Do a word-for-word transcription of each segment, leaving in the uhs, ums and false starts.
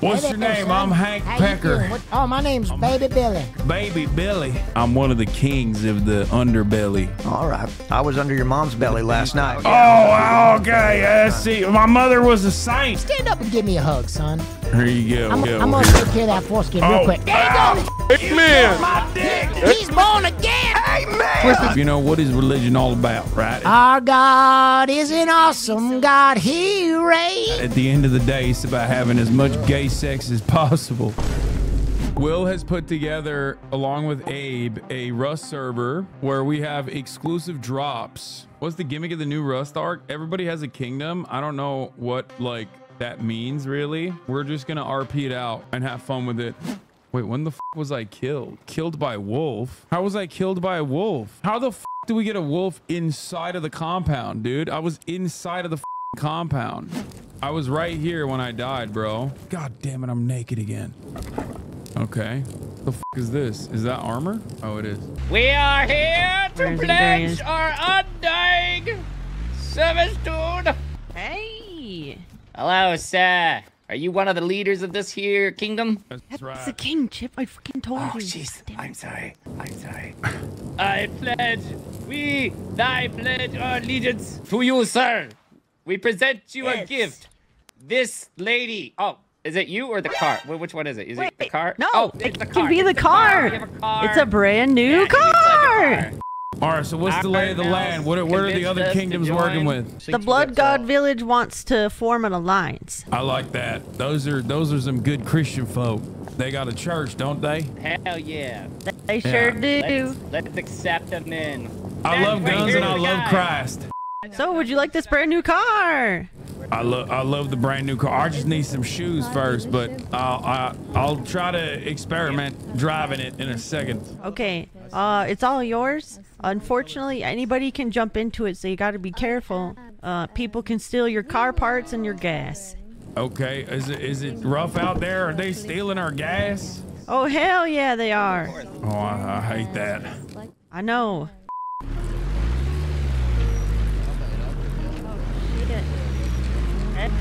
What's your name? Son? I'm Hank How Pecker. Oh, my name's I'm Baby Billy. Baby Billy. I'm one of the kings of the underbelly. All right. I was under your mom's belly last night. Oh, okay. I uh, see. My mother was a saint. Stand up and give me a hug, son. Here you go. I'm, go I'm gonna take care of that foreskin oh. real quick. There you ah, go. Amen. My dick. He's born again. Amen. You know what is religion all about, right? Our God is an awesome God. He reigns. At the end of the day, it's about having as much gay sex as possible. Will has put together, along with Abe, a Rust server where we have exclusive drops. What's the gimmick of the new Rust arc? Everybody has a kingdom. I don't know what like that means really. We're just gonna R P it out and have fun with it. Wait, when the f was I killed? Killed by wolf? How was I killed by a wolf? How the f do we get a wolf inside of the compound, dude? I was inside of the f compound. I was right here when I died, bro. God damn it, I'm naked again. Okay. The f is this? Is that armor? Oh, it is. We are here to pledge our undying service, dude. Hey. Hello, sir. Are you one of the leaders of this here kingdom? That's right. That's the king, Chip. I freaking told oh, you. Oh, jeez. I'm sorry. I'm sorry. I pledge. We, thy pledge our allegiance to you, sir. We present you yes. a gift. This lady. Oh, is it you or the car? Which one is it? Is Wait, it the car? No, oh, it's it the car. Can be the car. Car. A car. It's a brand new yeah, car. All right, so what's Iron the lay of the land? What are, what are the other kingdoms working with? The Blood God Village wants to form an alliance. I like that. Those are those are some good Christian folk. They got a church, don't they? Hell yeah. They sure yeah. do. Let's, let's accept them in. I That's love guns and I love guys. Christ. So, would you like this brand new car? I love I love the brand new car. I just need some shoes first, but I'll I, I'll try to experiment driving it in a second. Okay, uh, it's all yours. Unfortunately, anybody can jump into it, so you got to be careful. Uh, people can steal your car parts and your gas. Okay, is it is it rough out there? Are they stealing our gas? Oh hell yeah, they are. Oh, I, I hate that. I know.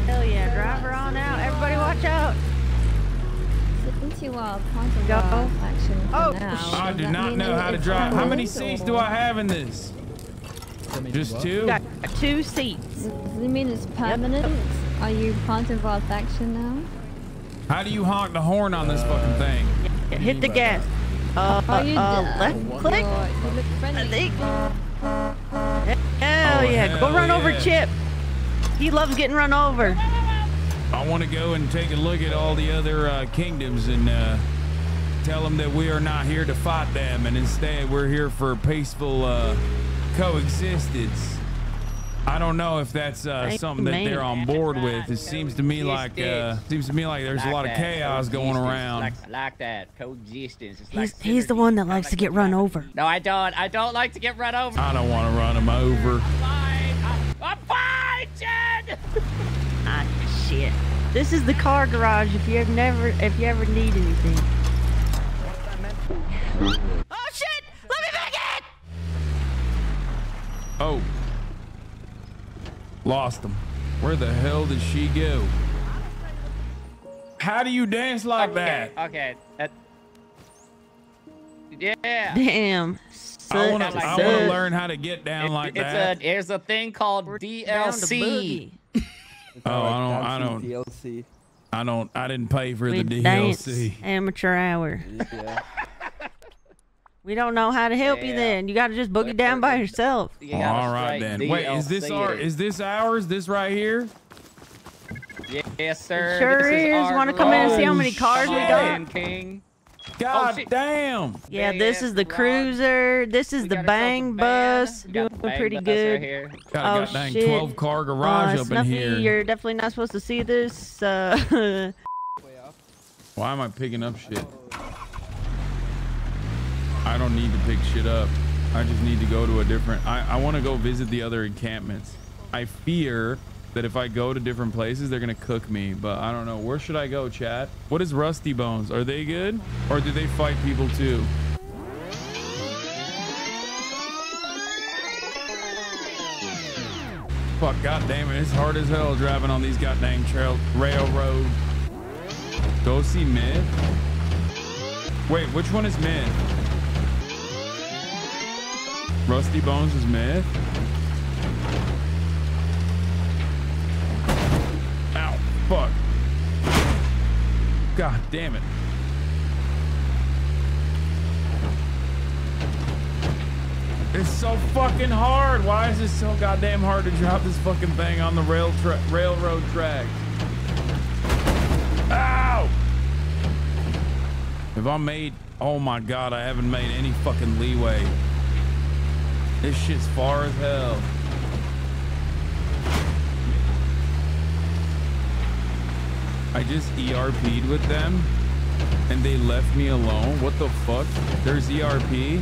Hell yeah, drive her on out. Everybody watch out. It's been too wild. Go. Oh, now. I do not know how to drive. How many seats do I have in this? Just two? Got two seats. Does it mean it's permanent? Yep. Are you part of wild faction now? How do you honk the horn on this fucking thing? Yeah, hit the gas. Uh, uh, uh left click? I think. Hell yeah, go run over Chip. He loves getting run over. I want to go and take a look at all the other uh, kingdoms and uh, tell them that we are not here to fight them, and instead we're here for peaceful uh, coexistence. I don't know if that's uh, something that they're on board with. It seems to me like uh, seems to me like there's a lot of chaos going around. Like that coexistence. He's he's the one that likes to get run over. No, I don't. I don't like to get run over. I don't want to run him over. I'm fine, Jen! Ah, shit. This is the car garage if you have never if you ever need anything. Oh shit! Let me back in! Oh. Lost him. Where the hell did she go? How do you dance like okay, that? Okay. That... Yeah. Damn. I want to learn how to get down it, like it's that. A, there's a thing called We're D L C. Oh, I don't, I don't, D L C. I don't, I didn't pay for we the D L C. Amateur hour. Yeah. We don't know how to help yeah. you then. You got to just book it down by yourself. You all right then. D L C. Wait, is this our, is this ours? This right here? Yes, sir. It sure this is. Want to come in and see how many cars shit. We got? King. God oh, damn! Yeah, this is the cruiser. This is we the bang bus. Doing bang pretty bus good. Right got oh got shit! twelve car garage uh, up Snuffy, in here. You're definitely not supposed to see this. Uh... Why am I picking up shit? I don't need to pick shit up. I just need to go to a different. I I want to go visit the other encampments. I fear that if I go to different places, they're gonna cook me, but I don't know. Where should I go, chat? What is Rusty Bones? Are they good? Or do they fight people too? Fuck, god damn it, it's hard as hell driving on these goddamn trail railroad. Go see mid? Wait, which one is mid? Rusty Bones is mid? Ow, fuck. God damn it. It's so fucking hard. Why is it so goddamn hard to drop this fucking thing on the rail tra railroad track? Ow! If I made... Oh my god, I haven't made any fucking leeway. This shit's far as hell. I just E R P'd with them and they left me alone. What the fuck? There's E R P?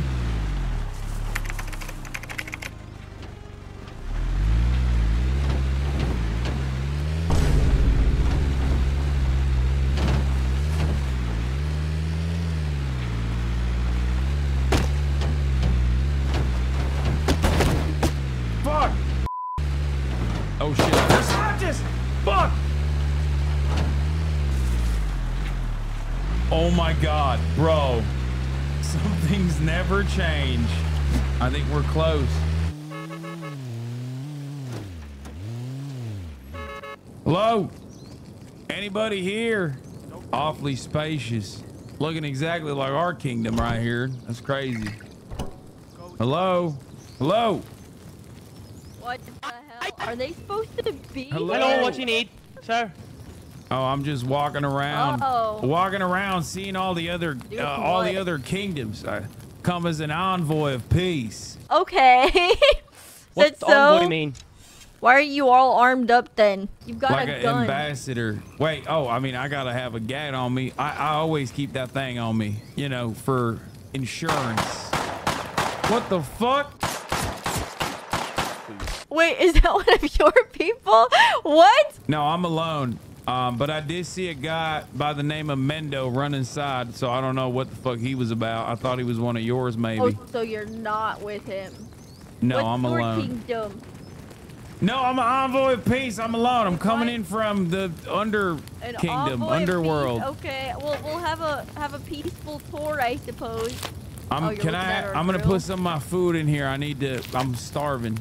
God, bro, some things never change. I think we're close. Hello? Anybody here? Nope. Awfully spacious. Looking exactly like our kingdom right here. That's crazy. Hello? Hello? What the hell? Are they supposed to be? Hello? Hello, what you need, sir? Oh, I'm just walking around, uh-oh. walking around, seeing all the other, uh, all the other kingdoms. I come as an envoy of peace. Okay. What's so? Envoy mean? Why are you all armed up then? You've got like a gun. Like an ambassador. Wait. Oh, I mean, I gotta have a gat on me. I, I always keep that thing on me, you know, for insurance. What the fuck? Wait, is that one of your people? What? No, I'm alone. Um, but I did see a guy by the name of Mendo run inside, so I don't know what the fuck he was about. I thought he was one of yours, maybe. Oh, so you're not with him? No, What's I'm your alone. Kingdom? No, I'm an envoy of peace. I'm alone. I'm coming in from the under an kingdom, underworld. Okay, well we'll have a have a peaceful tour, I suppose. I'm oh, can I? I'm grill? gonna put some of my food in here. I need to. I'm starving.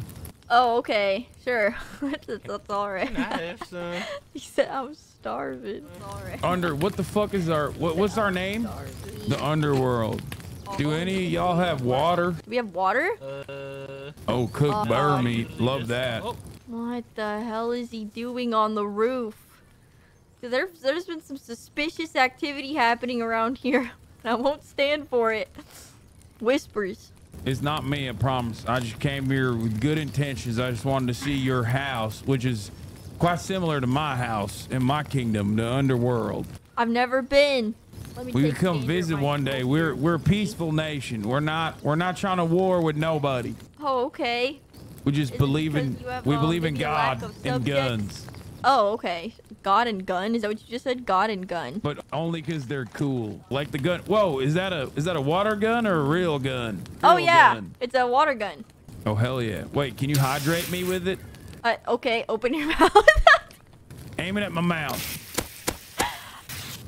Oh, okay, sure. that's, that's all right. Nice, uh, he said I'm starving. All right. Under what the fuck is our what, what's our name? Starving. The underworld. Oh, Do any of y'all have water? Do we have water? Uh, oh, cooked uh, bear meat. Love that. Oh. What the hell is he doing on the roof? There, there's been some suspicious activity happening around here. I won't stand for it. Whispers. It's not me, I promise. I just came here with good intentions. I just wanted to see your house, which is quite similar to my house in my kingdom, the underworld. I've never been. Let me we could come visit one day. We're we're a peaceful nation. We're not we're not trying to war with nobody. Oh, okay. We just is believe in have, we um, believe in God and guns. Oh, okay. God and gun? Is that what you just said? God and gun. But only because they're cool. Like the gun. Whoa, is that a is that a water gun or a real gun? Real oh, yeah. Gun. It's a water gun. Oh, hell yeah. Wait, can you hydrate me with it? Uh, okay, open your mouth. Aim it at my mouth.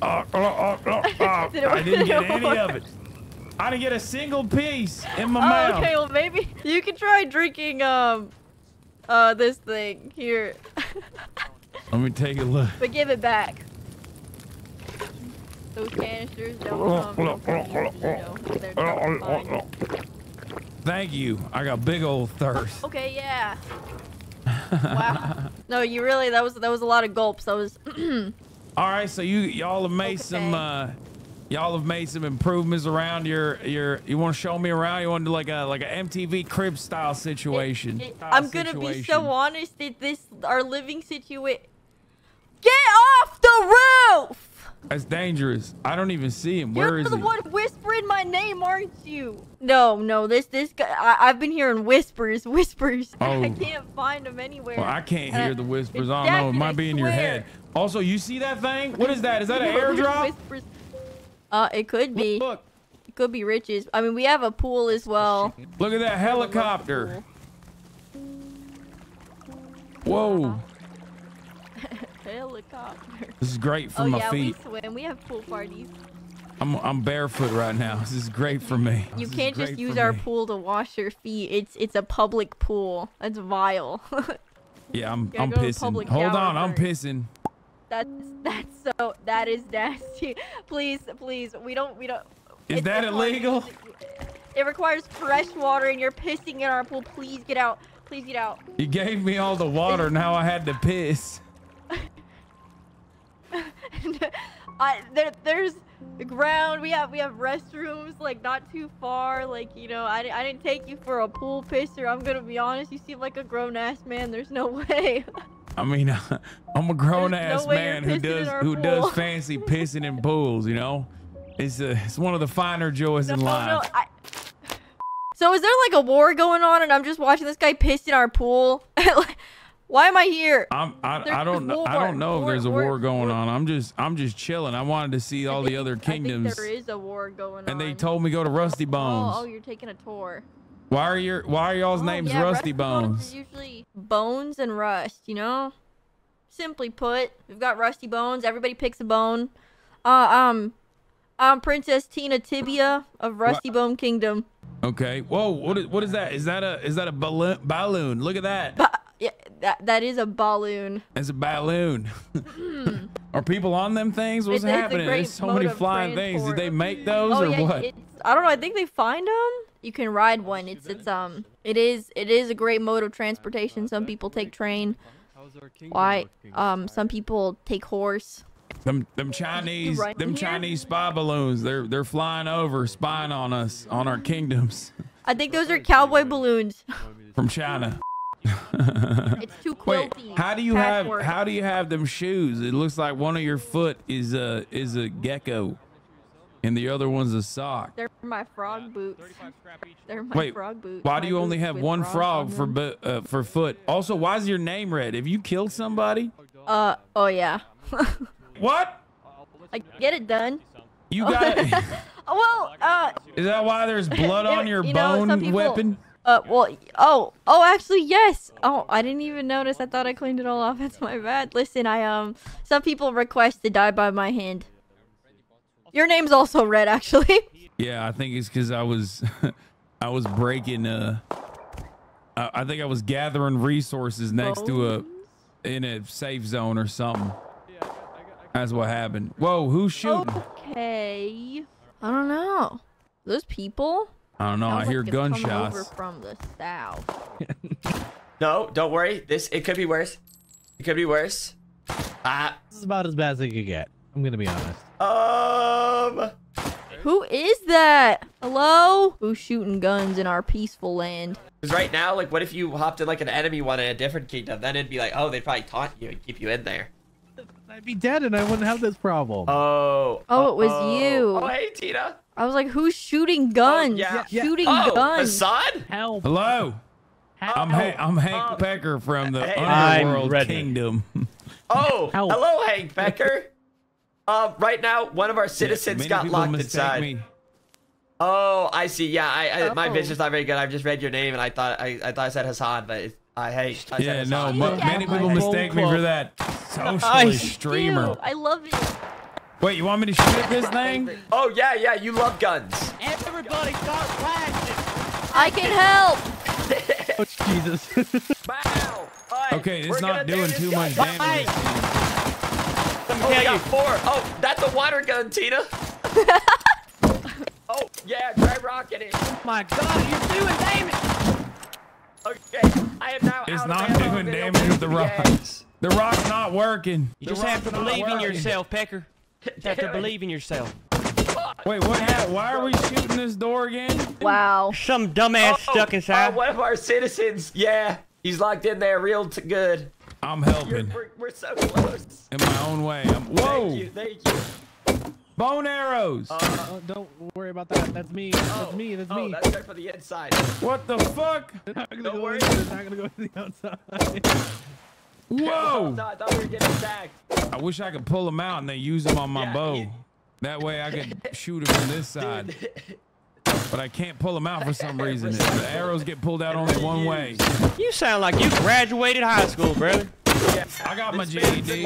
Oh, oh, oh, oh, oh. I didn't get any of it. I didn't get a single piece in my oh, mouth. Okay, well, maybe you can try drinking um, uh, this thing here. Let me take a look. But give it back. Those canisters don't come from Thank you. I got big old thirst. Okay, yeah. Wow. No, you really that was that was a lot of gulps. That was All right, so you y'all have made okay. some uh y'all have made some improvements around your your you want to show me around? You want to do like a like an M T V crib style situation. It, it, style I'm going to be so honest that this our living situation. Get off the roof! That's dangerous. I don't even see him. Where You're is he? You're the one whispering my name, aren't you? No, no. This, this guy. I, I've been hearing whispers, whispers. Oh. I can't find him anywhere. Well, I can't hear uh, the whispers. I don't know. It might I be swear. in your head. Also, you see that thing? What is that? Is that an airdrop? Whispers. Uh, it could be. Look, look. It could be riches. I mean, we have a pool as well. Look at that helicopter. Whoa. helicopter. This is great for oh, my yeah, feet. We swim. We have pool parties. I'm, I'm barefoot right now. This is great for me. You this can't just use our me. pool to wash your feet. It's it's a public pool. That's vile. Yeah, I'm I'm pissing. Hold on, I'm pissing. That's that's so that is nasty. Please, please, we don't we don't. Is that illegal? It requires fresh water, and you're pissing in our pool. Please get out. Please get out. You gave me all the water. Now I had to piss. I, there, there's the ground. We have we have restrooms like not too far. Like you know, I I didn't take you for a pool pisser. I'm gonna be honest. You seem like a grown ass man. There's no way. I mean, I'm a grown there's ass no man who does who pool. does fancy pissing in pools. You know, it's a, it's one of the finer joys no, in life. No, I, so is there like a war going on, and I'm just watching this guy piss in our pool? Why am I here? I'm, I, I don't know. I don't know if there's a war, war going war. on. I'm just I'm just chilling. I wanted to see all think, the other kingdoms. I think there is a war going on. And they told me go to Rusty Bones. Oh, oh you're taking a tour. Why are your Why are y'all's oh, names yeah, Rusty, Rusty Bones? Bones is usually bones and rust, you know. Simply put, we've got Rusty Bones. Everybody picks a bone. Uh, um, I'm Princess Tina Tibia of Rusty what? Bone Kingdom. Okay. Whoa. What is What is that? Is that a Is that a balloon? Balloon. Look at that. Ba Yeah, that that is a balloon. It's a balloon. Mm. Are people on them things? What's it's, happening? It's There's so many flying things. Did they make those oh, or yeah, what? I don't know. I think they find them. You can ride one. It's it's um. It is it is a great mode of transportation. Some people take train. Why? Um. Some people take horse. Them them Chinese them Chinese spy balloons. They're they're flying over, spying on us on our kingdoms. I think those are cowboy balloons. From China. It's too quilty. Wait, how do you Patchwork. have how do you have them shoes? It looks like one of your foot is a is a gecko, and the other one's a sock. They're my frog boots. They're my Wait, frog boots. Why do you my only have one frog, frog for bo uh, for foot? Also, why is your name red? Have you killed somebody? Uh oh yeah. What? I get it done. You got it. Well, uh. Is that why there's blood on your you know, bone people, weapon? Uh, well, oh, oh, actually, yes. Oh, I didn't even notice. I thought I cleaned it all off. That's my bad. Listen, I, um, some people request to die by my hand. Your name's also red, actually. Yeah, I think it's because I was, I was breaking, uh, I, I think I was gathering resources next Bones? to a, in a safe zone or something. That's what happened. Whoa, who's shooting? Okay. I don't know. Those people? I don't know. Sounds I hear like gunshots. Over from the south. No, don't worry. This it could be worse. It could be worse. Ah, this is about as bad as it could get. I'm gonna be honest. Um, who is that? Hello? Who's shooting guns in our peaceful land? Because right now, like, what if you hopped in like an enemy one in a different kingdom? Then it'd be like, oh, they'd probably taunt you and keep you in there. I'd be dead and I wouldn't have this problem. Oh. Oh, uh-oh. It was you. Oh, hey, Tina. I was like, who's shooting guns? Oh, yeah. Yeah. Shooting oh, guns. Hasan? Help. Hello. Help. I'm, ha I'm Hank oh. Pecker from the hey, Underworld Kingdom. Oh, Help. Hello, Hank Pecker. Uh, right now, one of our citizens yeah, got locked inside. Me. Oh, I see. Yeah, I, I, oh. my vision's not very good. I've just read your name and I thought I, I thought I said Hasan, but it's, I hate. I yeah, said no. Yeah. Many people mistake me for that socialist I streamer. I love it. Wait, you want me to shoot this thing? Oh, yeah, yeah, you love guns. Everybody start flashing. I can help. Oh, Jesus. Wow. Right, okay, it's not doing too much damage. Oh, I got four. Oh, that's a water gun, Tina. Oh, yeah, try rocking it. Oh, my God, you're doing damage. Okay, I am now It's out not of doing damage with the rocks. The rock's not working. You the just have to believe in yourself, Pecker. You have to believe in yourself. Wait, what happened? Why are we shooting this door again? Wow. Some dumbass oh, stuck inside. Uh, one of our citizens. Yeah, he's locked in there real t good. I'm helping. We're, we're so close. In my own way. I'm, whoa. Thank you, thank you. Bone arrows. Uh, oh, don't worry about that. That's me. Oh, that's me. That's oh, me. That's right for the inside. What the fuck? They're not gonna don't go worry. They're not going to go to the outside. Whoa! I thought we were getting attacked. I wish I could pull them out and then use them on my yeah, bow. You... That way I could shoot them from this side. But I can't pull them out for some reason. The arrows get pulled out only one way. You sound like you graduated high school, brother. I got my G E D.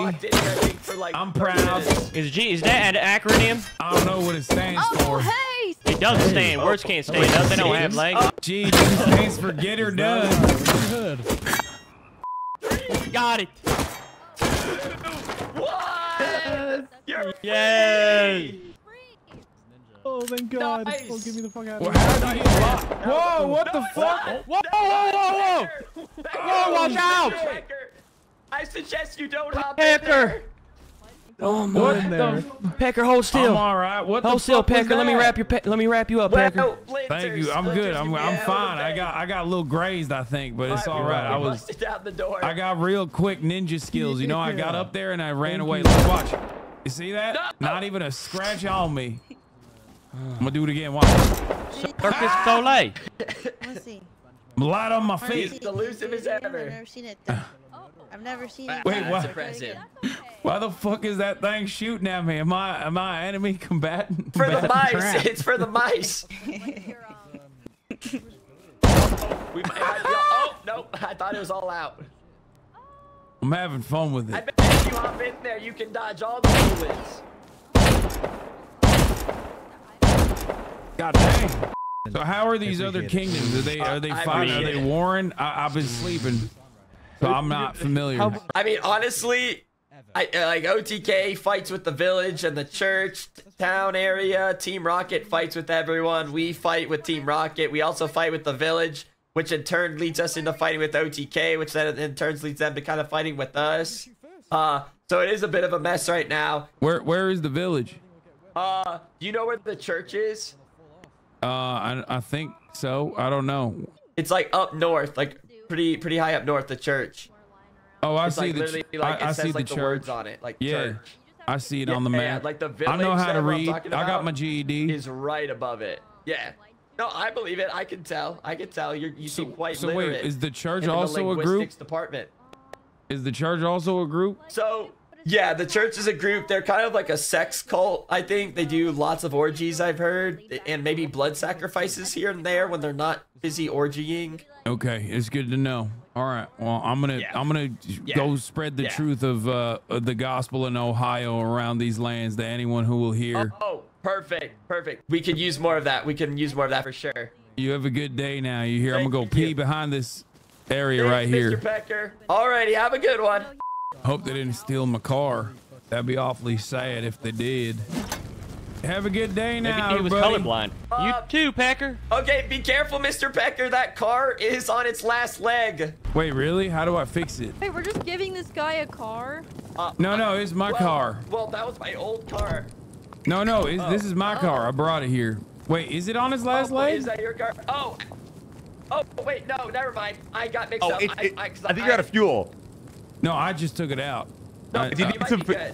I'm proud. Is G is that an acronym? I don't know what it stands for. It doesn't stand. Words can't stand. Oh, they don't have legs. G stands for get her done. Got it. What? Yay! Oh, thank God. Nice. Oh, give me the fuck out of here. Whoa, what the fuck? Whoa, whoa, whoa, whoa! Whoa, watch out! I suggest you don't hop in there. Oh my God! Pecker, hold still. I'm all right. What the hold still, Pecker. Let me wrap your let me wrap you up, well, Pecker. Blinters, thank you. I'm good. I'm I'm fine. I got I got a little grazed, I think, but it's all right. I was out the door. I got real quick ninja skills. You know, I got up there and I ran away. Let's watch. You see that? No. Not even a scratch on me. I'm gonna do it again. Watch. Circus Soleil. Let's see. Light on my feet. He's elusive as ever. I've never seen it. I've never seen it. Wait, what? Impressive. Why the fuck is that thing shooting at me? Am I am I enemy combatant? For the mice. It's for the mice. We might have to, oh no! I thought it was all out. I'm having fun with it. I bet if you hop in there, you can dodge all the bullets. God dang. So how are these other kingdoms? Are they are they fighting? Are they warring? I, I've been sleeping, so I'm not familiar. I mean, honestly. I, like O T K fights with the village and the church town area. Team Rocket fights with everyone. We fight with Team Rocket. We also fight with the village, which in turn leads us into fighting with O T K, which then in turn leads them to kind of fighting with us. Uh, so it is a bit of a mess right now. Where where is the village? Uh, you know where the church is? Uh, I I think so. I don't know. It's like up north, like pretty pretty high up north. The church. Oh, I it's see like the like I, I see like the, the words on it. Like yeah, church. I see it yeah, on the map. Yeah, like the I know how to read. I got my G E D. Is right above it. Yeah. No, I believe it. I can tell. I can tell. You're, you so, seem quite so literate. So wait, is the church also the a group? Department. Is the church also a group? So yeah, the church is a group. They're kind of like a sex cult. I think they do lots of orgies. I've heard, and maybe blood sacrifices here and there when they're not busy orgying. Okay, it's good to know. All right. Well, I'm gonna yeah. I'm gonna yeah. go spread the yeah. truth of uh, the gospel in Ohio around these lands to anyone who will hear. Oh, oh, perfect, perfect. We can use more of that. We can use more of that for sure. You have a good day now. You hear? Thank I'm gonna go you. pee behind this area Thanks, right here. Mister Pecker. Alrighty, have a good one. Hope they didn't steal my car. That'd be awfully sad if they did. Have a good day now. Maybe he was colorblind. Uh, you too, Pecker. Okay, be careful, Mister Pecker. That car is on its last leg. Wait, really? How do I fix it? Wait, we're just giving this guy a car? Uh, no, no, it's my well, car. Well, that was my old car. No, no, oh. this is my oh. car. I brought it here. Wait, is it on its last oh, leg? Is that your car? Oh, oh, wait, no, never mind. I got mixed oh, up. It, I, it, I, I, I think I, you're out of fuel. No, I just took it out. No, I, you I, need some good.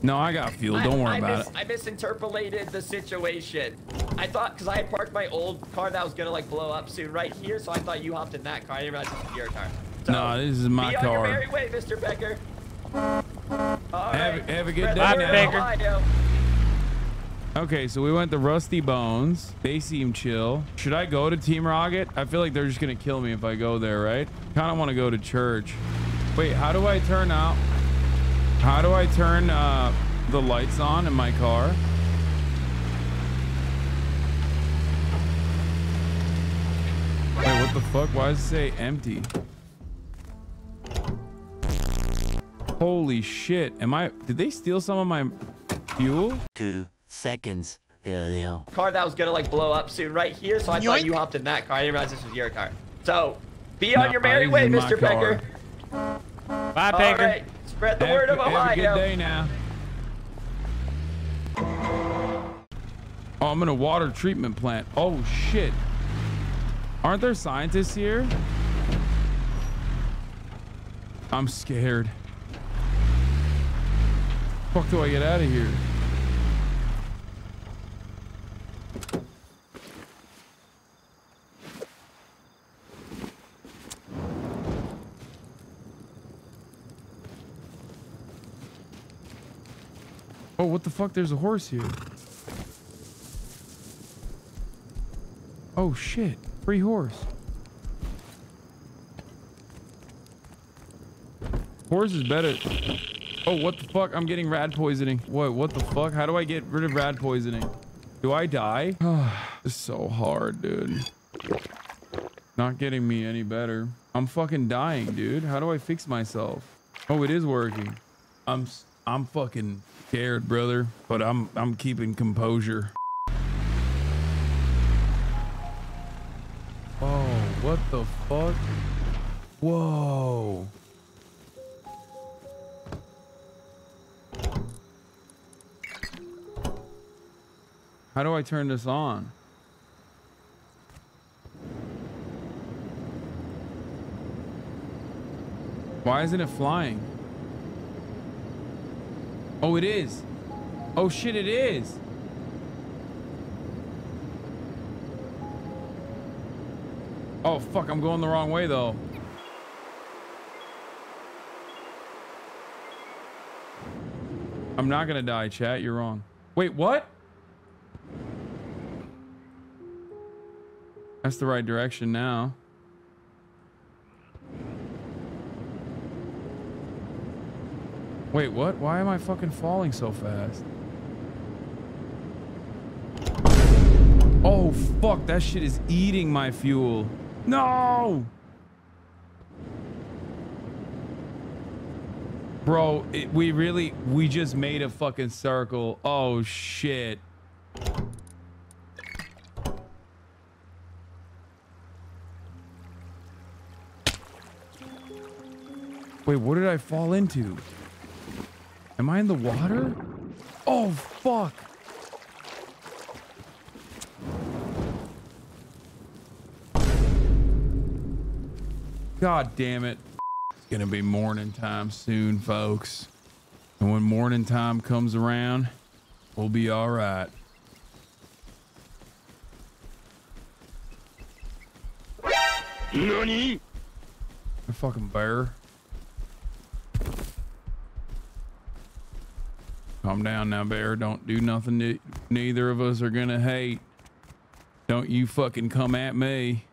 No, I got fuel. Don't I, worry I about mis it. I misinterpolated the situation. I thought, because I had parked my old car that was going to like blow up soon right here, so I thought you hopped in that car. I didn't realize it was your car. So, no, this is my be car. Be on your merry way, Mister Pecker. All have, right. have a good day, Pecker. Okay, so we went to Rusty Bones. They seem chill. Should I go to Team Rocket? I feel like they're just going to kill me if I go there, right? Kind of want to go to church. Wait, how do I turn out? How do I turn uh, the lights on in my car? Wait, what the fuck? Why does it say empty? Holy shit. Am I... Did they steal some of my fuel? Two seconds. Earlier. Car that was gonna like blow up soon right here, so I Yoink. thought you hopped in that car. I didn't realize this was your car. So, be on no, your merry way, Mister Pecker. Car. Bye, All Pecker. Right. Spread the have, word of Ohio. Have a good day now. Oh, I'm in a water treatment plant. Oh, shit. Aren't there scientists here? I'm scared. Fuck, do I get out of here? Oh, what the fuck? There's a horse here. Oh, shit. Free horse. Horse is better. Oh, what the fuck? I'm getting rad poisoning. What? What the fuck? How do I get rid of rad poisoning? Do I die? It's so hard, dude. Not getting me any better. I'm fucking dying, dude. How do I fix myself? Oh, it is working. I'm I'm fucking scared, brother, but I'm I'm keeping composure. Oh, what the fuck? Whoa. How do I turn this on? Why isn't it flying? Oh, it is. Oh shit, it is. Oh fuck, I'm going the wrong way though. I'm not gonna die, chat, you're wrong. Wait, what? That's the right direction now. Wait, what? Why am I fucking falling so fast? Oh, fuck. That shit is eating my fuel. No! Bro, it, we really... We just made a fucking circle. Oh, shit. Wait, what did I fall into? Am I in the water? Oh, fuck. God damn it. It's gonna be morning time soon, folks. And when morning time comes around, we'll be all right. Nani? A fucking bear. Calm down now, bear. Don't do nothing that neither of us are gonna hate. Don't you fucking come at me.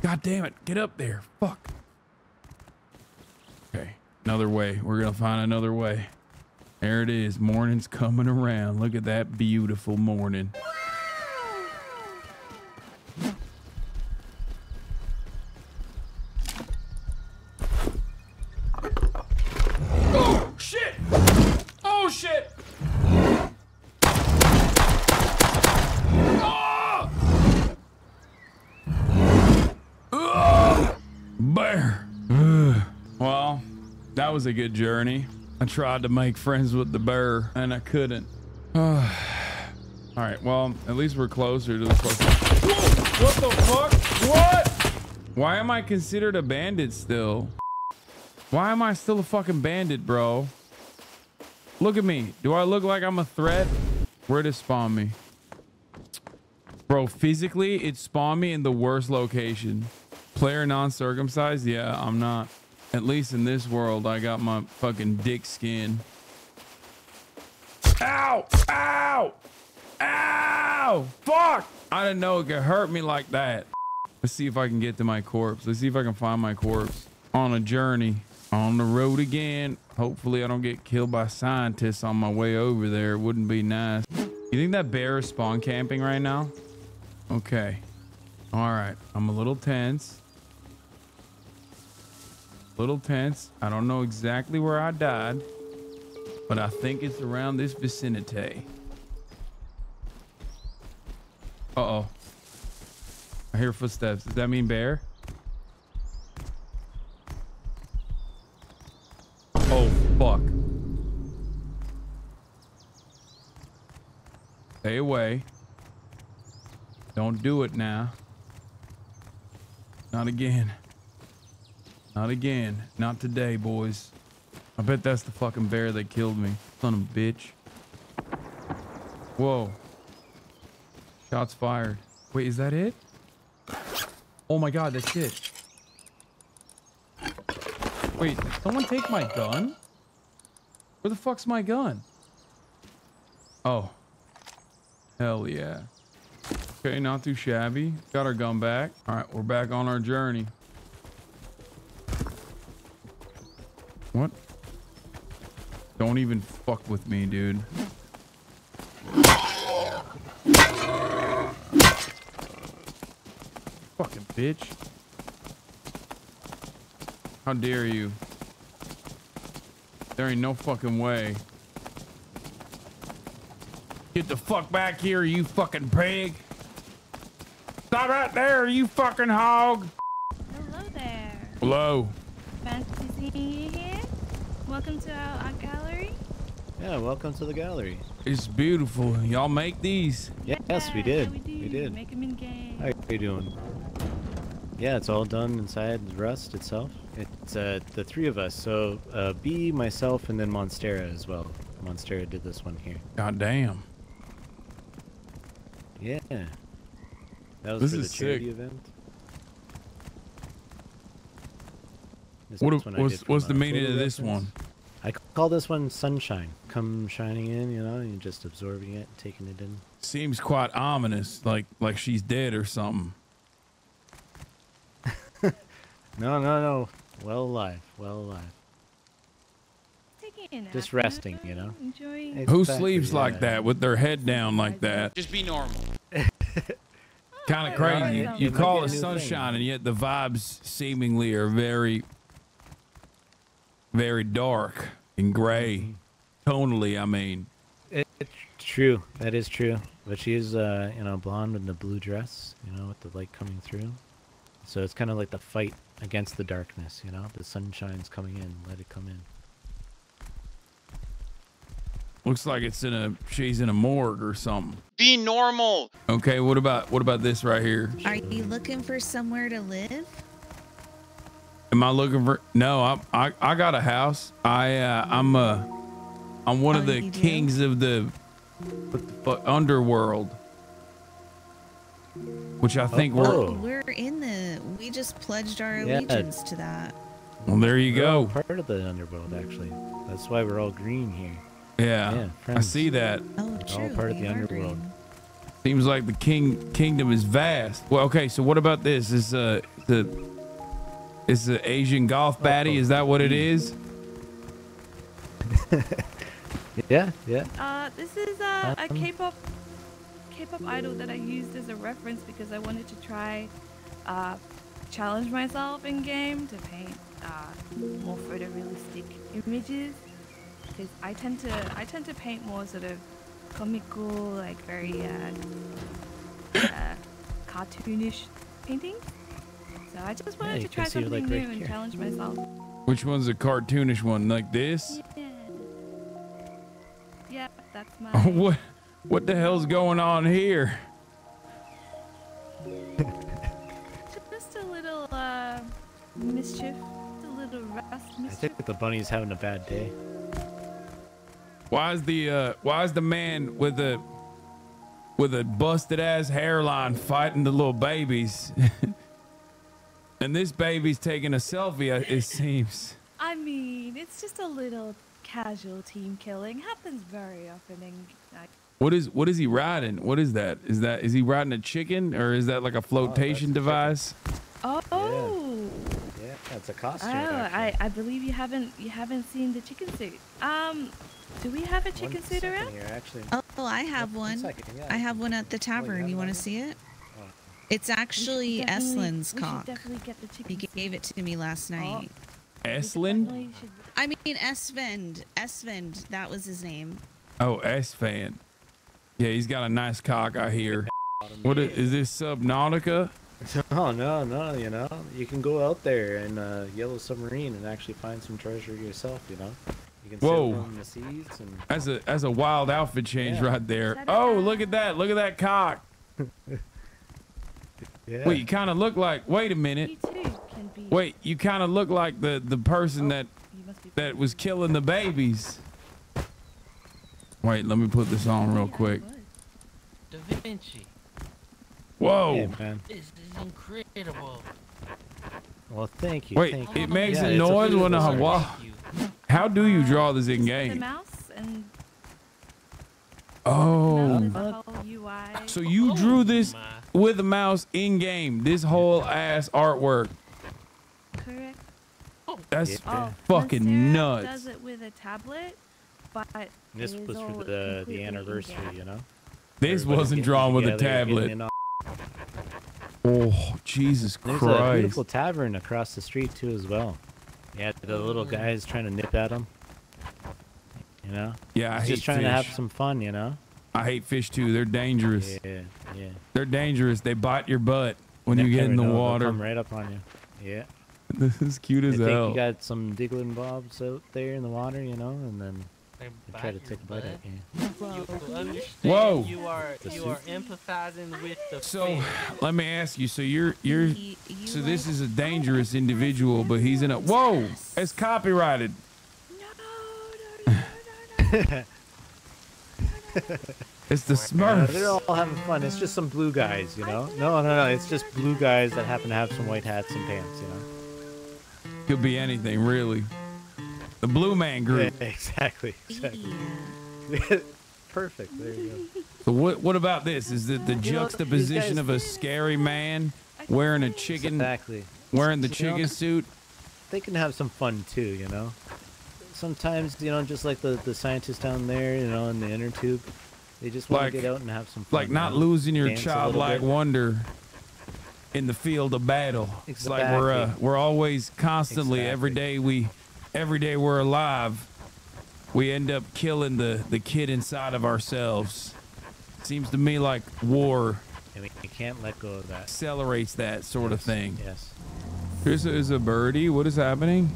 God damn it. Get up there. Fuck. Okay. Another way. We're gonna find another way. There it is. Morning's coming around. Look at that beautiful morning. A good journey. I tried to make friends with the bear and I couldn't. All right, well, at least we're closer to the fucking... Whoa! What the fuck? What? Why am I considered a bandit still? Why am I still a fucking bandit, bro? Look at me. Do I look like I'm a threat? Where'd it spawn me? Bro, physically, it spawned me in the worst location. Player non-circumcised? Yeah, I'm not. At least in this world, I got my fucking dick skin. Ow! Ow! Ow! Fuck! I didn't know it could hurt me like that. Let's see if I can get to my corpse. Let's see if I can find my corpse. On a journey. On the road again. Hopefully, I don't get killed by scientists on my way over there. It wouldn't be nice. You think that bear is spawn camping right now? Okay. All right. I'm a little tense. Little tense. I don't know exactly where I died, but I think it's around this vicinity. Uh-oh. I hear footsteps. Does that mean bear? Oh, fuck. Stay away. Don't do it now. Not again. Not again. Not today, boys. I bet that's the fucking bear that killed me. Son of a bitch. Whoa. Shots fired. Wait, is that it? Oh my god, that's it. Wait, did someone take my gun? Where the fuck's my gun? Oh. Hell yeah. Okay, not too shabby. Got our gun back. Alright, we're back on our journey. What? Don't even fuck with me, dude. Fucking bitch. How dare you? There ain't no fucking way. Get the fuck back here, you fucking pig. Stop right there, you fucking hog. Hello there. Hello. Fancy seeing you here. Welcome to our, our gallery. Yeah, welcome to the gallery. It's beautiful. Y'all make these? Yes, yeah, we did. We, do. we did. Make them in game. How are you doing? Yeah, it's all done inside the Rust itself. It's uh, the three of us, so uh, B, myself, and then Monstera as well. Monstera did this one here. God damn. Yeah. That was this for the charity sick. event. This what a, was, what's the meaning of this one? I call this one sunshine. Come shining in, you know, and just absorbing it, taking it in. Seems quite ominous, like like she's dead or something. No, no, no. Well alive, well alive. Just resting, you know? Enjoying. Who exactly, sleeps yeah. like that with their head down like that? Just be normal. Kind of crazy. You, you call it sunshine thing. And yet the vibes seemingly are very, very dark and gray. Mm-hmm. Tonally, I mean. It, it's true. That is true. But she's, uh, you know, blonde in the blue dress, you know, with the light coming through. So it's kind of like the fight against the darkness, you know? The sunshine's coming in. Let it come in. Looks like it's in a, she's in a morgue or something. Be normal. Okay, what about, what about this right here? Are you looking for somewhere to live? Am I looking for, no, I, I, I got a house. I, uh, I'm, uh, I'm one oh, of the kings do? of the, the underworld, which I think oh, we're, oh, we're in the, we just pledged our allegiance yeah. to that. Well, there you go. We're part of the underworld, actually. That's why we're all green here. Yeah, yeah I see that. Oh, true. All part of the underworld. Seems like the king kingdom is vast. Well, okay. So what about this? Is uh the is the Asian golf baddie? Is that what it is? yeah, yeah. Uh, this is uh, a K-pop K-pop idol that I used as a reference because I wanted to try uh challenge myself in game to paint uh more photorealistic images. Because I tend to I tend to paint more sort of comical, like very uh, uh, cartoonish painting. So I just wanted yeah, to try something like new right and here. challenge myself. Which one's a cartoonish one? Like this? Yeah. Yeah, that's my. what What the hell's going on here? Just a little uh, mischief, just a little rust. Mischief. I think that the bunny's having a bad day. Why is the uh, why is the man with a with a busted ass hairline fighting the little babies? And this baby's taking a selfie, it seems. I mean, it's just a little casual team killing. Happens very often. In, like, what is what is he riding? What is that? Is that is he riding a chicken or is that like a flotation oh, device? A oh. Yeah. yeah, that's a costume. Oh, I, I believe you haven't you haven't seen the chicken suit. Um. Do we have a chicken suit around? Here, oh, I have one. one second, yeah. I have one at the tavern. Oh, you want to see it? Oh. It's actually Eslin's cock. He gave suit. it to me last night. Oh. Eslin? I mean, Esvend. Esvend. That was his name. Oh, Esvend. Yeah, he's got a nice cock, I hear. What is, is this Subnautica? No, no, no, you know. You can go out there in uh, Yellow Submarine and actually find some treasure yourself, you know. You can Whoa! The seeds and... That's a that's a wild outfit change yeah. right there. Oh, look at that! Look at that cock. yeah. Wait, you kind of look like. Wait a minute. Be... Wait, you kind of look like the the person oh, that that was killing the babies. Wait, let me put this on real quick. Da Vinci. Whoa! Yeah, man. This is incredible. Well, thank you. Wait, thank it you. makes yeah, a noise a when I walk. How do you draw this in game? The mouse and oh, the U I. So you drew this with a mouse in game. This whole ass artwork. Correct. Oh, that's oh, fucking nuts. Does it with a tablet, but this was for the the anniversary, gap. you know. This Everybody wasn't drawn with a tablet. Oh, Jesus Christ! There's a beautiful tavern across the street too, as well. Yeah, the little guys trying to nip at him. You know. Yeah, I He's hate just trying fish. to have some fun, you know. I hate fish too. They're dangerous. Yeah, yeah. They're dangerous. They bite your butt when Never you get in the know. water. They'll come right up on you. Yeah. This is cute as hell. I think hell. you got some diggling bobs out there in the water, you know, and then they, they try to take a bite at you. You understand Whoa! You are you are empathizing with the. So, fish. let me ask you. So you're you're. So this is a dangerous individual, but he's in a. Whoa! It's copyrighted. No! No! No! No! no. It's the Smurfs. Uh, they're all having fun. It's just some blue guys, you know? No, no, no. It's just blue guys that happen to have some white hats and pants, you know? Could be anything, really. The Blue Man Group. Yeah, exactly. Exactly. Yeah. Perfect. There you go. So what, what about this? Is it the juxtaposition of a scary man wearing a chicken? Exactly. Wearing the chicken you know, suit? They can have some fun, too, you know? Sometimes, you know, just like the, the scientists down there, you know, in the inner tube, they just want like, to get out and have some fun. Like not losing your childlike wonder in the field of battle. Exactly. It's like we're uh, we're always constantly exactly. every day we every day we're alive, we end up killing the the kid inside of ourselves. Seems to me like war. I mean, you can't let go of that. Accelerates that sort yes. of thing. Yes. Here's a, here's a birdie. What is happening?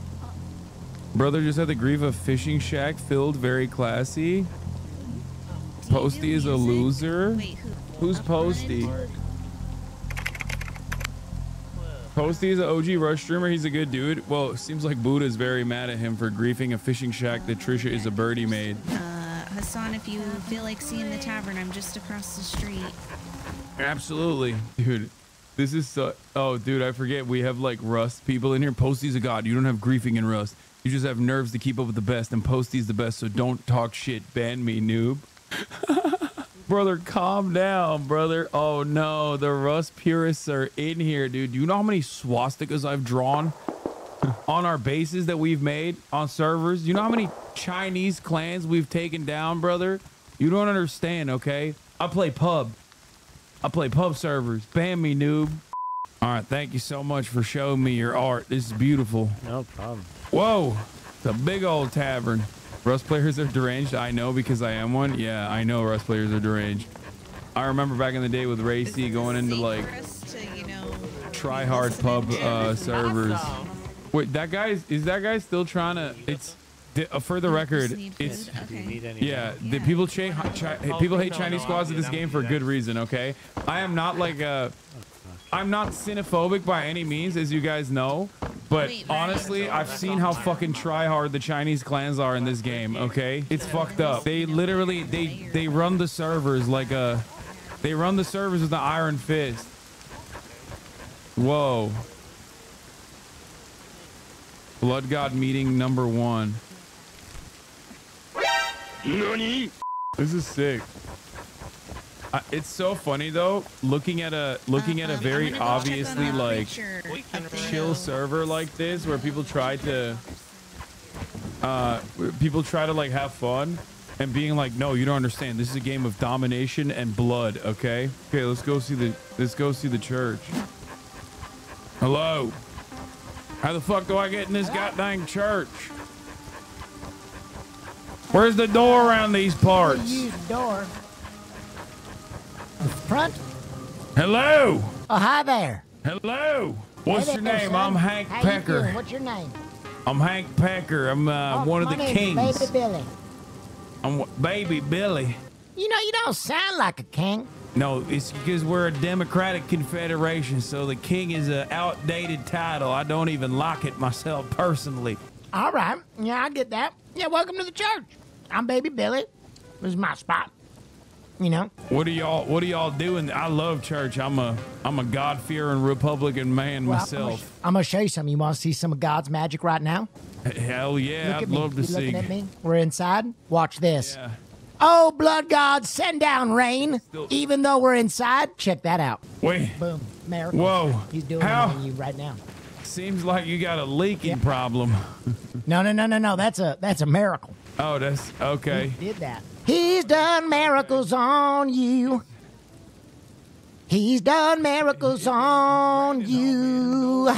Brother just had the grief of fishing shack filled very classy. Posty is a loser. Wait, who, Who's Posty? Hard. Posty is an O G Rush streamer. He's a good dude. Well, it seems like Buddha is very mad at him for griefing a fishing shack that Trisha is a birdie maid. Uh, Hasan, if you feel like seeing the tavern, I'm just across the street. Absolutely. Dude. This is so, oh dude, I forget we have like Rust people in here. Posty's a god. You don't have griefing in Rust. You just have nerves to keep up with the best, and Posty's the best, so don't talk shit. Ban me, noob. Brother, calm down, brother. Oh no, the Rust purists are in here, dude. Do you know how many swastikas I've drawn on our bases that we've made on servers? You know how many Chinese clans we've taken down, brother? You don't understand, okay? I play pub. I play pub servers. Ban me, noob. All right, thank you so much for showing me your art. This is beautiful. No problem. Whoa, it's a big old tavern. Rust players are deranged. I know because I am one. Yeah, I know Rust players are deranged. I remember back in the day with Racy going into like to, you know, try hard pub uh, servers. Awesome. Wait, that guy is, is that guy still trying to? It's uh, for the record. It's okay. yeah. The people cha chi people hate Chinese squads in this game for a good reason. Okay, I am not like a. I'm not xenophobic by any means, as you guys know, but honestly, I've seen how fucking try-hard the Chinese clans are in this game, okay? It's fucked up. They literally, they, they run the servers like a... They run the servers with an iron fist. Whoa. Blood God meeting number one. This is sick. Uh, it's so funny though, looking at a looking um, at a very obviously like chill server like this where people try to uh people try to like have fun and being like, no, you don't understand, this is a game of domination and blood. Okay, okay, let's go see the let's go see the church. Hello, how the fuck do I get in this goddamn church? Where's the door around these parts? Use the door. Front. Hello. Oh, hi there. Hello. What's hey there, your name? Son. I'm Hank How Pecker. You doing? What's your name? I'm Hank Pecker. I'm uh, oh, one of the kings. Baby Billy. I'm Baby Billy. You know, you don't sound like a king. No, it's because we're a democratic confederation, so the king is an outdated title. I don't even like it myself personally. All right. Yeah, I get that. Yeah, welcome to the church. I'm Baby Billy. This is my spot. You know, what do y'all what do y'all doing? I love church. I'm a I'm a God-fearing Republican man well, myself. I'm gonna show you something. You want to see some of God's magic right now? Hell yeah, Look I'd love to you see. At me? We're inside. Watch this. Yeah. Oh, blood God, send down rain. Still... Even though we're inside, check that out. Wait. Boom. Miracle. Whoa. He's doing it on you right now. Seems like you got a leaking yeah. problem. No, no, no, no, no. That's a that's a miracle. Oh, that's okay. He did that. He's done miracles on you. He's done miracles on you.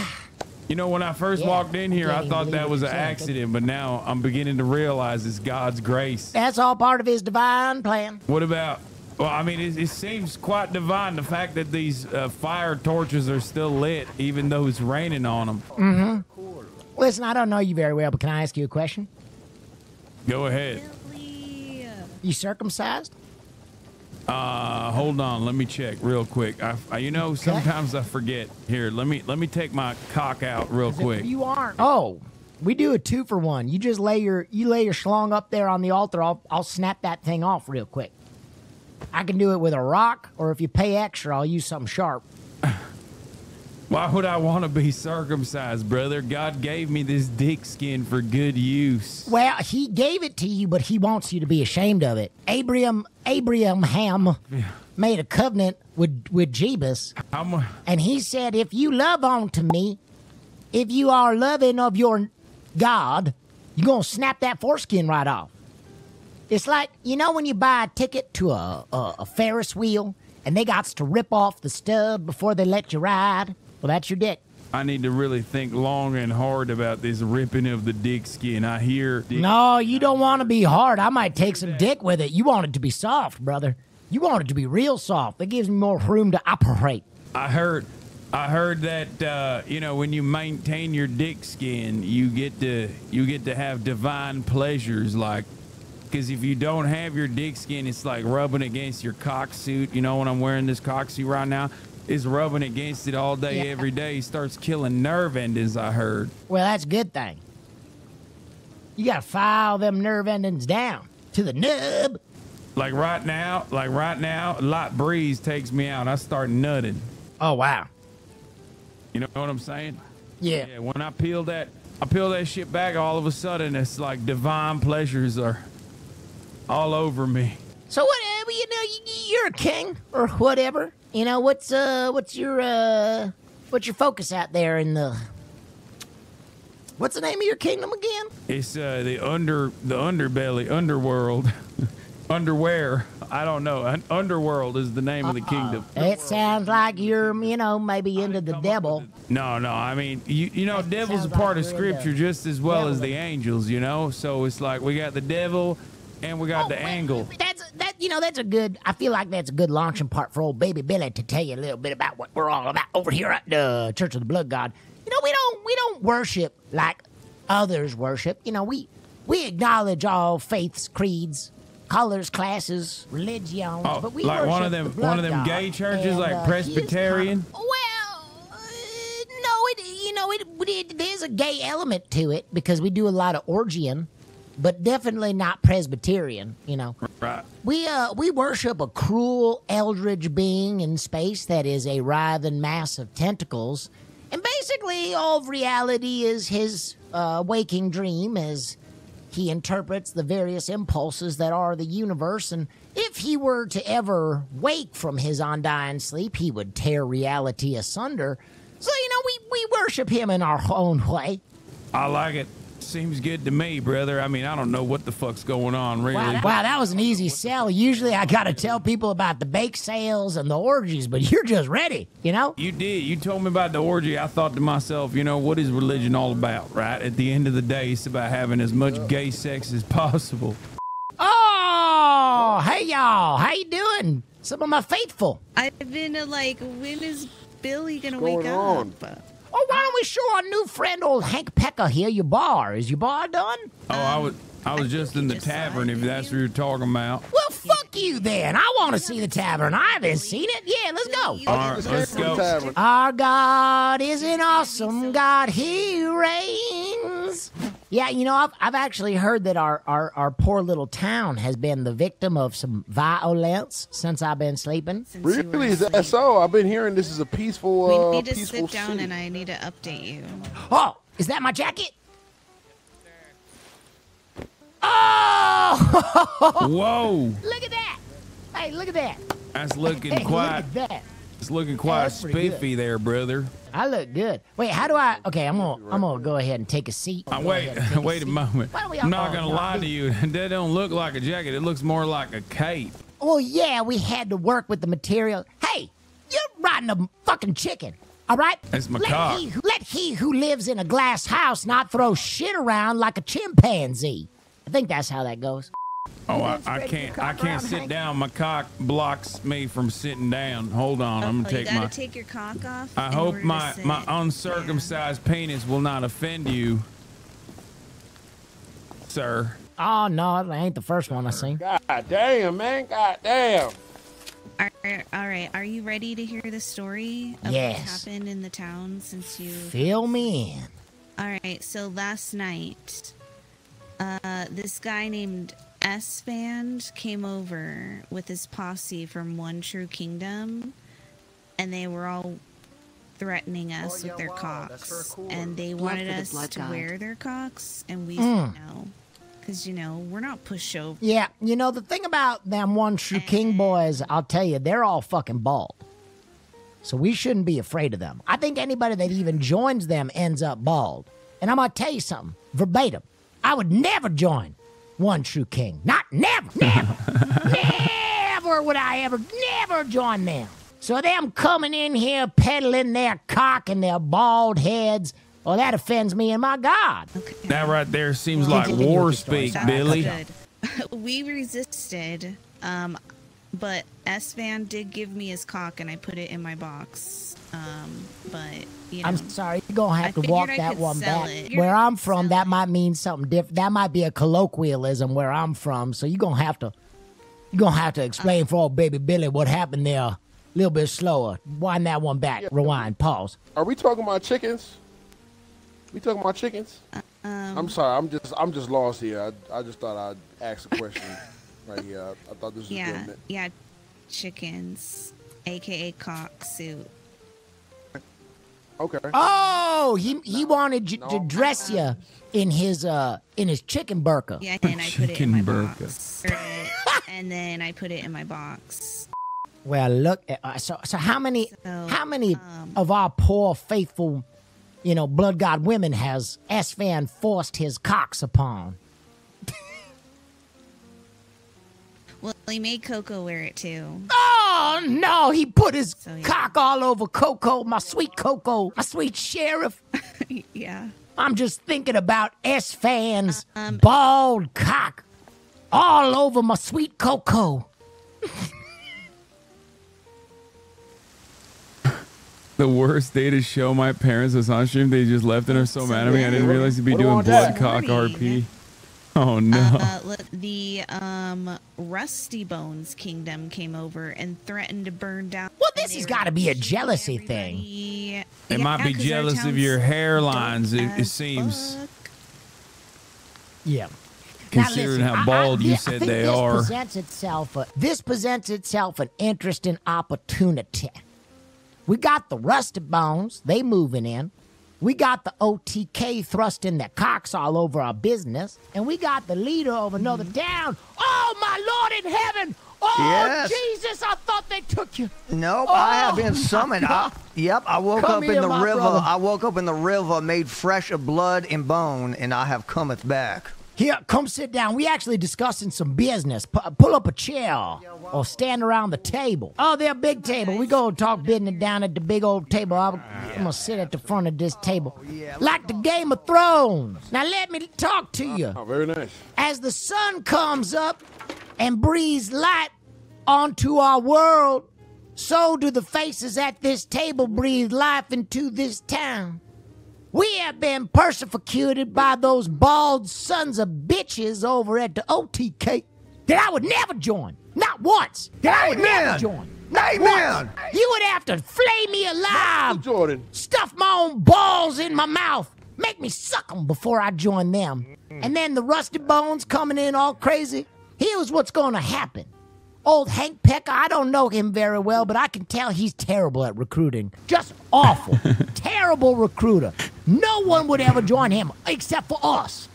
You know, when I first yeah, walked in here, I thought that was an accident, but now I'm beginning to realize it's God's grace. That's all part of his divine plan. What about... Well, I mean, it, it seems quite divine, the fact that these uh, fire torches are still lit, even though it's raining on them. Mm-hmm. Listen, I don't know you very well, but can I ask you a question? Go ahead. Billy. You circumcised? Uh, hold on. Let me check real quick. I, I you know, sometimes I forget. Here, let me let me take my cock out real quick. You aren't. Oh, we do a two for one. You just lay your you lay your schlong up there on the altar. I'll I'll snap that thing off real quick. I can do it with a rock, or if you pay extra, I'll use something sharp. Why would I want to be circumcised, brother? God gave me this dick skin for good use. Well, he gave it to you, but he wants you to be ashamed of it. Abraham, Abraham yeah. made a covenant with, with Jebus, a... and he said, if you love unto me, if you are loving of your God, you're going to snap that foreskin right off. It's like, you know when you buy a ticket to a, a, a Ferris wheel and they got to rip off the stub before they let you ride? Well, that's your dick. I need to really think long and hard about this ripping of the dick skin. I hear... Dick no, you don't want to be hard. I might take some dick with it. You want it to be soft, brother. You want it to be real soft. It gives me more room to operate. I heard... I heard that uh, you know, when you maintain your dick skin, you get to you get to have divine pleasures, like... Because if you don't have your dick skin, it's like rubbing against your cock suit. You know, when I'm wearing this cock suit right now, it's rubbing against it all day, yeah. every day. It starts killing nerve endings, I heard. Well, that's a good thing. You got to file them nerve endings down to the nub. Like right now, like right now, a light breeze takes me out. I start nutting. Oh, wow. You know what I'm saying? Yeah. yeah when I peel that, I peel that shit back, all of a sudden, it's like divine pleasures are... all over me. So whatever, you know, you, you're a king or whatever. You know, what's uh, what's your uh, what's your focus out there in the? What's the name of your kingdom again? It's uh, the under, the underbelly, underworld, underwear. I don't know. Underworld is the name uh-uh. of the kingdom. It sounds like you're, you know, maybe into the devil. The... No, no. I mean, you, you know, that devil's a part like of scripture just as well devil. as the angels. You know, so it's like we got the devil. And we got oh, the wait, angle. That's that. You know, that's a good. I feel like that's a good launching part for old Baby Billy to tell you a little bit about what we're all about over here at the Church of the Blood God. You know, we don't we don't worship like others worship. You know, we we acknowledge all faiths, creeds, colors, classes, religions. Oh, but we like worship one of them the blood one of them gay churches, and, like uh, Presbyterian. Kind of, well, uh, no, it you know it, it there's a gay element to it because we do a lot of orgying. But definitely not Presbyterian, you know. Right. We uh we worship a cruel eldritch being in space that is a writhing mass of tentacles, and basically all of reality is his uh, waking dream as he interprets the various impulses that are the universe. And if he were to ever wake from his undying sleep, he would tear reality asunder. So you know, we we worship him in our own way. I like it. Seems good to me, brother. I mean, I don't know what the fuck's going on, really. Wow, that, wow, that was an easy sell. Usually I gotta tell people about the bake sales and the orgies, but you're just ready, you know? You did. You told me about the orgy. I thought to myself, you know, what is religion all about, right? At the end of the day, it's about having as much gay sex as possible. Oh, hey, y'all. How you doing? Some of my faithful. I've been uh, like, when is Billy gonna What's wake going up? On? Oh, why don't we show our new friend, old Hank Pecker, here your bar? Is your bar done? Oh, I was I was I just in the just tavern, if that's what you're talking about. Well, fuck you then. I want to see the tavern. I haven't seen it. Yeah, let's go. All right, let's go. Our God is an awesome God. He reigns. Yeah, you know, I've, I've actually heard that our, our, our poor little town has been the victim of some violence since I've been sleeping. Since really? Is that so? I've been hearing this is a peaceful city. We need uh, to sit down city. And I need to update you. Oh, is that my jacket? Oh! Whoa! Look at that! Hey, look at that! That's looking hey, quiet. Look at that. It's looking quite yeah, spiffy good. there, brother. I look good. Wait, how do I? Okay, I'm gonna I'm gonna go ahead and take a seat. Uh, wait, wait a, a moment. I'm not gonna lie to you. That don't look like a jacket. It looks more like a cape. Well, yeah, we had to work with the material. Hey, you're riding a fucking chicken, all right? That's my cock. Let he, let he who lives in a glass house not throw shit around like a chimpanzee. I think that's how that goes. Oh, I, I can't I can't sit down. My cock blocks me from sitting down. Hold on, oh, I'm gonna oh, take my. Take your cock off. I hope my my uncircumcised yeah. penis will not offend you, sir. Oh no, that ain't the first one I seen. God damn, man, god damn. All right, all right. Are you ready to hear the story of yes. what's happened in the town since you? Fill me in. All right. So last night, uh, this guy named S-Band came over with his posse from One True Kingdom, and they were all threatening us oh, yeah, with their wow, cocks, and they wanted us the to out. wear their cocks, and we mm. said no, because, you know, we're not pushover. Yeah, you know, the thing about them One True and... King boys, I'll tell you, they're all fucking bald, so we shouldn't be afraid of them. I think anybody that even joins them ends up bald, and I'm going to tell you something, verbatim, I would never join One True King. Not never, never, never would I ever, never join them. So them coming in here peddling their cock and their bald heads, oh, that offends me and my God. Okay. That right there seems like war speak, Billy. We resisted, um, but S-Van did give me his cock and I put it in my box. Um, but, you know, I'm sorry, you're gonna have I to walk that one back. Where I'm from, that might mean something different. That might be a colloquialism where I'm from. So you're gonna have to, you're gonna have to explain uh, for old Baby Billy what happened there. A little bit slower. Wind that one back. Yeah. Rewind. Pause. Are we talking about chickens? We talking about chickens? Uh, um, I'm sorry. I'm just, I'm just lost here. I, I just thought I'd ask a question right here. I, I thought this was yeah, good. Yeah, chickens, aka cock suit. Okay. Oh, he he no, wanted no. to dress you in his uh in his chicken burka. Yeah, and I chicken put it in my burka. box. And then I put it in my box. Well, look. Uh, so so how many so, how many um, of our poor faithful, you know, blood god women has S-Fan forced his cocks upon? Well, he made Coco wear it too. Oh no, he put his so, yeah. cock all over Coco, my sweet Coco, my sweet sheriff. Yeah. I'm just thinking about S-Fan's uh, um, bald cock all over my sweet Coco. The worst day to show my parents was on stream. They just left and are so, so mad at me. I didn't realize you'd be doing blood cock R P. Oh no! Uh, uh, the um, Rusty Bones Kingdom came over and threatened to burn down. Well, this has got to be a jealousy everybody. thing. Yeah, it might yeah, be jealous of your hairlines. It, it seems. Fuck. Yeah. Considering listen, how bald I, I, you said they this are. Presents itself a, this presents itself an interesting opportunity. We got the Rusty Bones. They moving in. We got the O T K thrusting their cocks all over our business. And we got the leader of another mm. town. Oh, my Lord in heaven. Oh, yes. Jesus, I thought they took you. Nope, oh, I have been summoned. I, yep, I woke come up in here, the river. Brother. I woke up in the river, made fresh of blood and bone, and I have cometh back. Here, come sit down. We actually discussing some business. P pull up a chair or stand around the table. Oh, they're a big table. We go and talk business down at the big old table. I'm, I'm going to sit at the front of this table. Like the Game of Thrones. Now, let me talk to you. Oh, very nice. As the sun comes up and breathes light onto our world, so do the faces at this table breathe life into this town. We have been persecuted by those bald sons of bitches over at the O T K that I would never join. Not once. That I would Amen. never join. Not Amen. Once. You would have to flay me alive, Jordan. Stuff my own balls in my mouth, make me suck them before I join them. And then the Rusty Bones coming in all crazy. Here's what's going to happen. Old Hank Pecker, I don't know him very well, but I can tell he's terrible at recruiting. Just awful. Terrible recruiter. No one would ever join him except for us.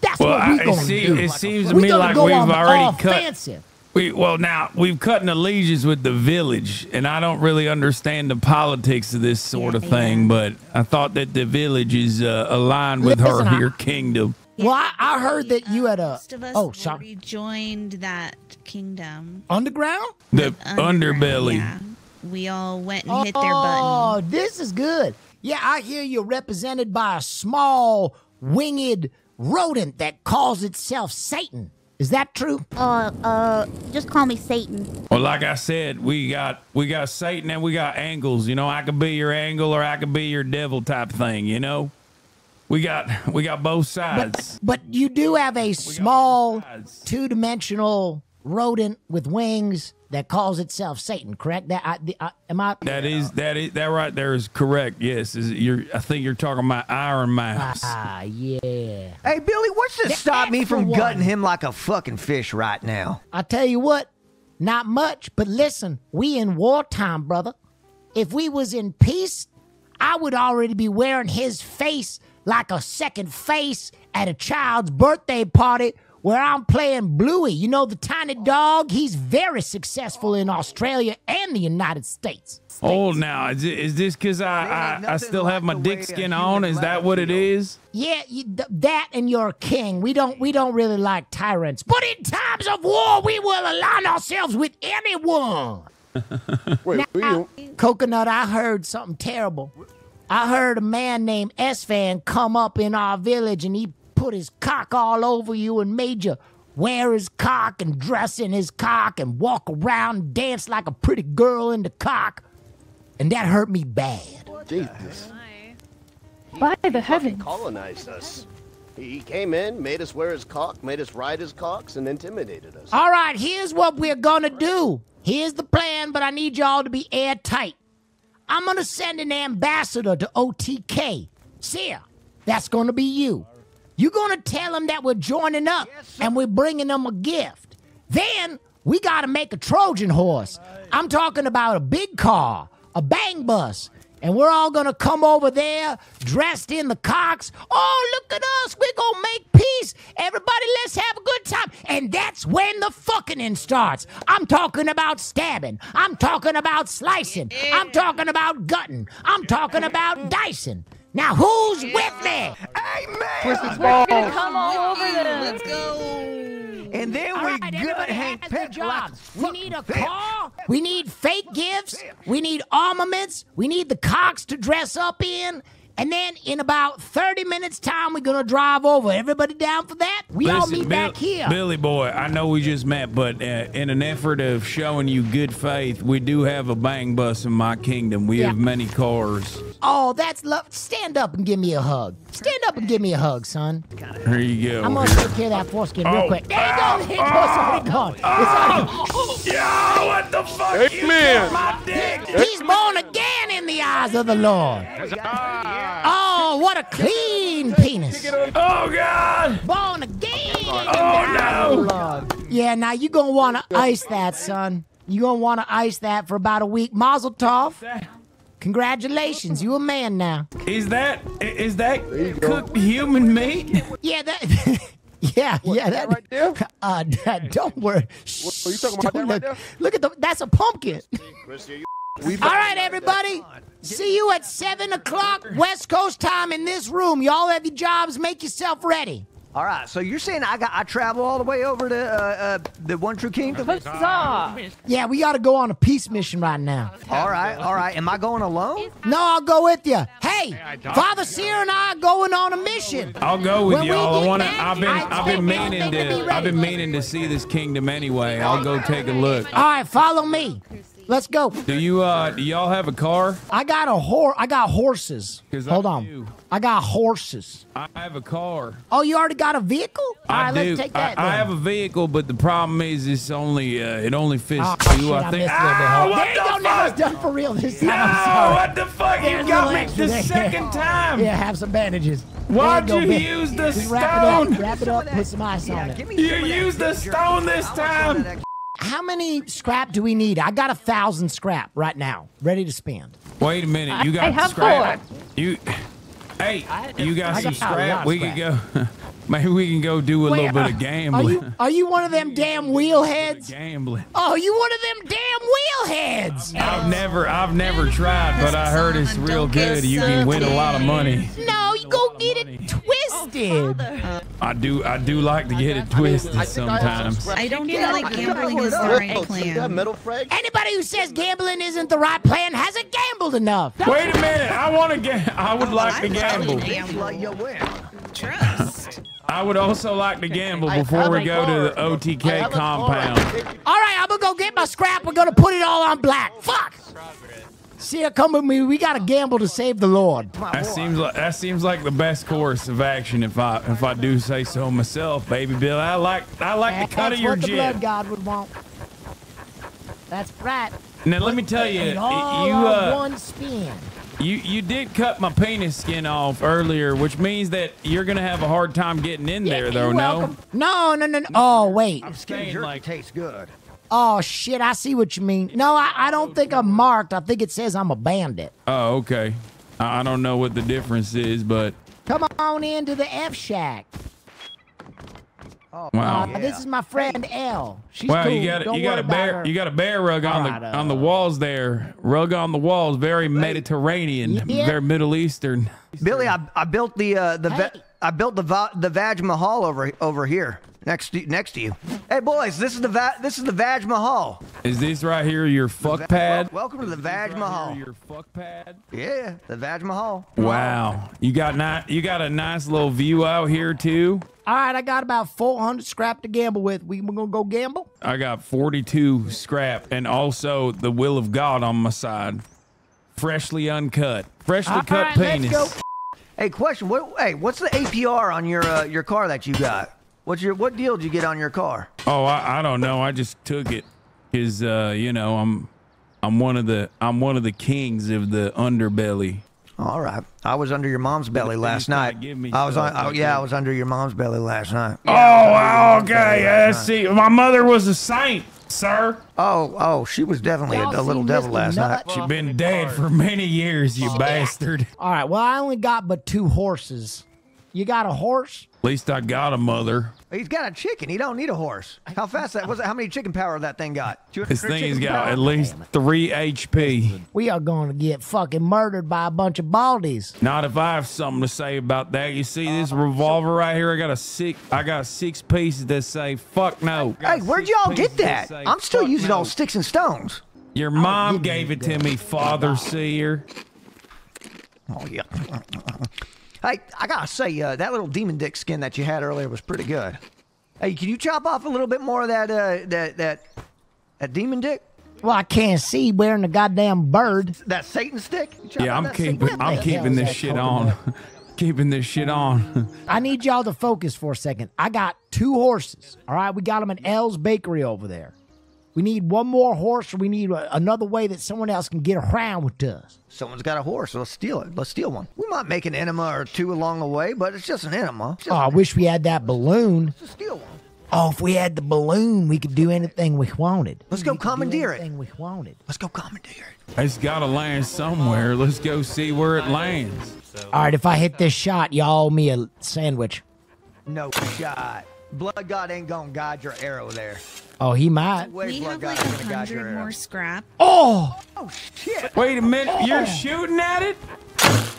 That's well, what we're going to do. It seems to me like we've already cut. We, well, now, we've cut an allegiance with the village, and I don't really understand the politics of this sort yeah, of thing, yeah. but I thought that the village is uh, aligned with Listen, her, her kingdom. Well, I, I heard that you had a... Most of us oh, sorry. rejoined that kingdom. Underground? The, the underbelly. Yeah. We all went and oh, hit their button. Oh, this is good. Yeah, I hear you're represented by a small, winged rodent that calls itself Satan. Is that true? Uh, uh, just call me Satan. Well, like I said, we got we got Satan and we got angles. You know, I could be your angle or I could be your devil type thing. You know, we got we got both sides. But, but you do have a we small two-dimensional rodent with wings that calls itself Satan, correct? That I, the, I am I? That is that is that right there is correct. Yes, is you're. I think you're talking about Iron Mouse. Ah, yeah. Hey, Billy, what's to stop me from one. gutting him like a fucking fish right now? I tell you what, not much. But listen, we in wartime, brother. If we was in peace, I would already be wearing his face like a second face at a child's birthday party, where I'm playing Bluey. You know, the tiny dog, he's very successful in Australia and the United States. States. Oh, now, is, it, is this because I, I, I still have my dick skin on? Is that what it is? Yeah, you, th that and you're a king. We don't, we don't really like tyrants. But in times of war, we will align ourselves with anyone. Wait, now, Coconut, I heard something terrible. I heard a man named Esfan come up in our village and he put his cock all over you and made you wear his cock and dress in his cock and walk around and dance like a pretty girl in the cock. And that hurt me bad. Jesus. By the heavens. He colonized us. He came in, made us wear his cock, made us ride his cocks, and intimidated us. All right, here's what we're gonna do. Here's the plan, but I need y'all to be airtight. I'm gonna send an ambassador to O T K. Cyr, that's gonna be you. You're going to tell them that we're joining up yes, and we're bringing them a gift. Then we got to make a Trojan horse. I'm talking about a big car, a bang bus. And we're all going to come over there dressed in the cocks. Oh, look at us. We're going to make peace. Everybody, let's have a good time. And that's when the fucking starts. I'm talking about stabbing. I'm talking about slicing. I'm talking about gutting. I'm talking about dicing. Now who's yeah. with me? Amen. We're gonna come all over them. Let's go. And then all we right, gut Hank Pecker. Like we need a bitch. car. We need fake gifts. We need armaments. We need the cocks to dress up in. And then in about thirty minutes time, we're gonna drive over. Everybody down for that? We Listen, all meet Bill, back here. Billy boy, I know we just met, but uh, in an effort of showing you good faith, we do have a bang bus in my kingdom. We yeah. have many cars. Oh, that's love. Stand up and give me a hug. Stand up and give me a hug, son. Here you go. I'm gonna here. take care of that foreskin oh, real quick. There you go. It's already gone. It's already gone. Yo, what the fuck? Hey, you man. My dick. He's born again in the eyes of the Lord. Oh, what a clean penis. Oh, God. Born again. Oh, no. Yeah, now you're going to want to ice that, son. You're going to want to ice that for about a week. Mazel tov. Congratulations. You a man now. Is that is that cooked human meat? Yeah, that... Yeah, what, yeah, that, that right there. Uh, that, don't worry. What, are you talking about that right look, there? Look at the. That's a pumpkin. Chrissy, you All right, everybody. See you at seven o'clock West Coast time in this room. Y'all have your jobs. Make yourself ready. All right. So you're saying I got I travel all the way over to uh, uh, the One True Kingdom? Yeah, we got to go on a peace mission right now. All right, all right. Am I going alone? No, I'll go with you. Hey, Father Cyr and I are going on a mission. I'll go with you. I want to. I've been I've been meaning to I've been meaning to see this kingdom anyway. I'll go take a look. All right, follow me. Let's go. Do you uh do y'all have a car? I got a horse. I got horses. Hold I on. Do. I got horses. I have a car. Oh, you already got a vehicle? I All right, do. Let's take that. I, I have a vehicle, but the problem is it's only uh, it only fits oh, two. Shit, I think. I oh, there you the go. Now it's done for real this time. No, I'm sorry. What the fuck? There's you got me the second time. Yeah, have some bandages. Why'd you go, use the Just stone? Wrap it up. Wrap it up. Put some ice yeah, on it. You used the stone this time. How many scrap do we need? I got a thousand scrap right now, ready to spend. Wait a minute, you got I, I have scrap. Four. You, hey, you got I some got scrap. We could go. Maybe we can go do a Wait, little bit of gambling. Are you, are you one of them damn wheelheads? Gambling. Oh, you one of them damn wheelheads. I've never, I've never tried, but I heard it's real good. You can win a lot of money. No, you go get it twisted. I do, I do like to get it twisted sometimes. I don't feel like gambling is the right plan. Anybody who says gambling isn't the right plan hasn't gambled enough. Wait a minute, I want to gamble. I would like to gamble. Trust. I would also like to gamble before we go to the O T K compound. All right, I'm gonna go get my scrap. We're gonna put it all on black. Fuck. See, come with me. We gotta gamble to save the Lord. That seems like that seems like the best course of action, if I if I do say so myself, baby Bill. I like I like yeah, the cut of your jib. That's what the blood god would want. That's right. Now let me tell you, you uh. One spin. You you did cut my penis skin off earlier, which means that you're gonna have a hard time getting in yeah, there, though. No? no, no, no, no. Oh wait. I'm scared. Like tastes good. Oh shit! I see what you mean. No, I, I don't think I'm marked. I think it says I'm a bandit. Oh okay. I don't know what the difference is, but come on into the F shack. Oh, wow! Yeah. Uh, this is my friend L. She's wow, cool. you got don't you got a bear her. you got a bear rug on right, the uh, on the walls there. Rug on the walls, very Mediterranean, yeah. very Middle Eastern. Billy, I I built the uh, the hey. I built the the Vaj Mahal over over here next to, next to you. Hey boys, this is the Va this is the Vaj Mahal. Is this right here your fuck pad? Well, welcome to the Vaj right Mahal. Your fuck pad? Yeah, the Vaj Mahal. Wow, you got not you got a nice little view out here too. All right, I got about four hundred scrap to gamble with. We gonna go gamble? I got forty-two scrap and also the will of God on my side. Freshly uncut. Freshly All cut right, penis. Let's go. Hey, question. What, hey, what's the A P R on your uh, your car that you got? What's your what deal did you get on your car? Oh, I, I don't know. I just took it because uh, you know, I'm I'm one of the I'm one of the kings of the underbelly. All right. I was under your mom's belly last night. I was on, oh, yeah, I was under your mom's belly last night. Yeah, oh, okay. Yeah, see, my mother was a saint, sir. Oh, oh, she was definitely a, a little devil last night. She's been dead for many years, you bastard. All right. Well, I only got but two horses. You got a horse? At least I got a mother. He's got a chicken. He don't need a horse. How fast that was? How many chicken power that thing got? This thing's got at least three H P. We are going to get fucking murdered by a bunch of baldies. Not if I have something to say about that. You see this revolver right here? I got a six. I got six pieces that say fuck no. Hey, where'd y'all get that? I'm still using all sticks and stones. Your mom gave it to me, Father Cyr. Oh yeah. Hey, I gotta say, uh, that little demon dick skin that you had earlier was pretty good. Hey, can you chop off a little bit more of that, uh, that, that, that demon dick? Well, I can't see wearing the goddamn bird. That Satan stick? Yeah, I'm keeping, I'm keeping this shit on. Keeping this shit on. I need y'all to focus for a second. I got two horses, all right? We got them in L's Bakery over there. We need one more horse, or we need a, another way that someone else can get around with us. Someone's got a horse, so let's steal it. Let's steal one. We might make an enema or two along the way, but it's just an enema. Just oh, an I wish we had that balloon. Let's just steal one. Oh, if we had the balloon, we could do anything we wanted. Let's go we commandeer it. We wanted. Let's go commandeer it. It's got to land somewhere. Let's go see where it lands. All right, if I hit this shot, y'all owe me a sandwich. No shot. Blood God ain't gonna guide your arrow there. Oh, he might. We have like a hundred more scrap. Oh! Oh, shit! Wait a minute, oh. You're shooting at it?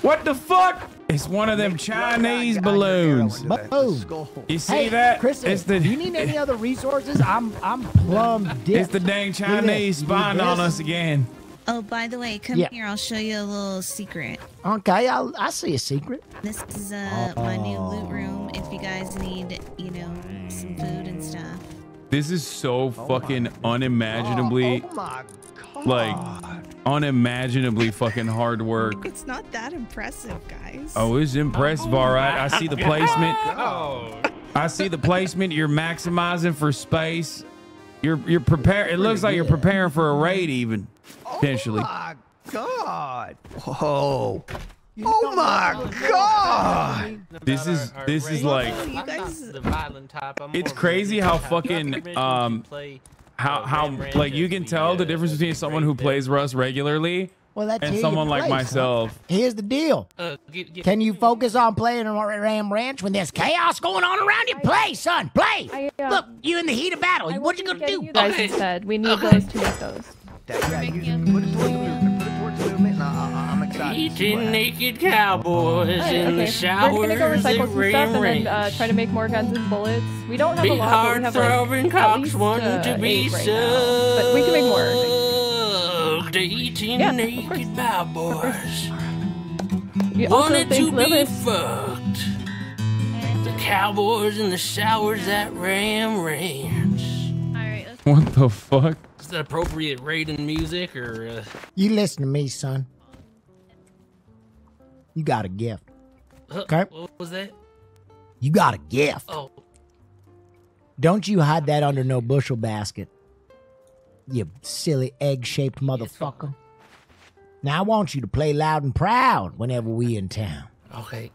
What the fuck? It's one of them Chinese balloons. Boom. You see hey, that? Chrissy, it's the, do you need any other resources? I'm I'm plumb dipped. It's the dang Chinese spying on us again. Oh, by the way, come yeah. here. I'll show you a little secret. Okay, I'll, I see a secret. This is uh, oh. my new loot room if you guys need, you know, some food and stuff. This is so fucking oh unimaginably, oh, oh my God. like, unimaginably fucking hard work. It's not that impressive, guys. Oh, it's impressive, oh all right. I see the placement. Oh. I see the placement. You're maximizing for space. You're you're preparing. It looks like you're preparing for a raid, even potentially. Oh my God! Whoa! Oh my God! This is this is like it's crazy how fucking um how how like you can tell the difference between someone who plays Rust regularly Well, that's and someone place, like myself. Huh? Here's the deal. Uh, get, get, Can you focus on playing Ram Ranch when there's chaos going on around your play, son? Play. I, uh, Look, you're in the heat of battle. I what you gonna do? You guys okay. said we need okay. those to make those. That's right. Put it towards the movement. Put it towards the movement. I'm excited. Eating naked cowboys right, in okay. the showers. We're gonna go recycle some Ram stuff Ranch. and then uh, try to make more guns and bullets. We don't have Be a lot. But we have like at least uh, to be eight right so now. But we can make more. Eating yeah, naked cowboys. Wanted to Lilith. be fucked. The cowboys in the showers at Ram Ranch. All right, let's what the fuck? Is that appropriate raiding music or? Uh... You listen to me, son. You got a gift. Uh, okay. What was that? You got a gift. Oh. Don't you hide that under no bushel basket. You silly egg-shaped motherfucker. Now I want you to play loud and proud whenever we in town. Okay.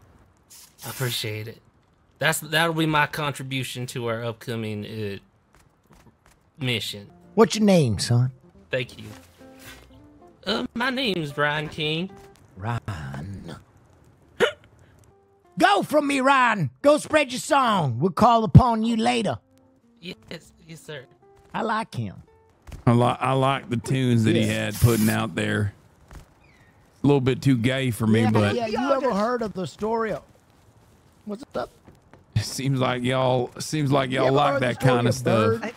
I appreciate it. That's that'll be my contribution to our upcoming uh, mission. What's your name, son? Thank you. Uh, my name's Brian King. Ryan. Go from me, Ryan. Go spread your song. We'll call upon you later. Yes, yes, sir. I like him. I like I like the tunes that yeah. he had putting out there. A little bit too gay for me, yeah, but yeah. You ever heard of the story of what's up? It seems like y'all seems like y'all like that kind of, of stuff. I,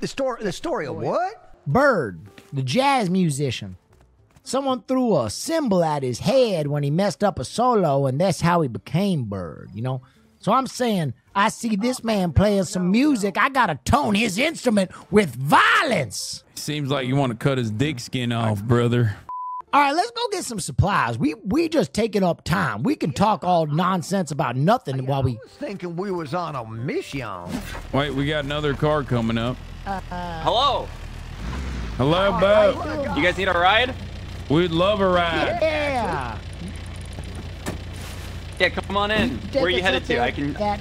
the story the story of what? Bird, the jazz musician. Someone threw a cymbal at his head when he messed up a solo, and that's how he became Bird. You know. So I'm saying, I see this man playing some music. I gotta tone his instrument with violence. Seems like you want to cut his dick skin off, brother. All right, let's go get some supplies. We we just taking up time. We can talk all nonsense about nothing while we. I was thinking we was on a mission. Wait, we got another car coming up. Uh, Hello. Hello, Bo. You guys need a ride? We'd love a ride. Yeah. Yeah, come on in. Where are you headed to? I can. That,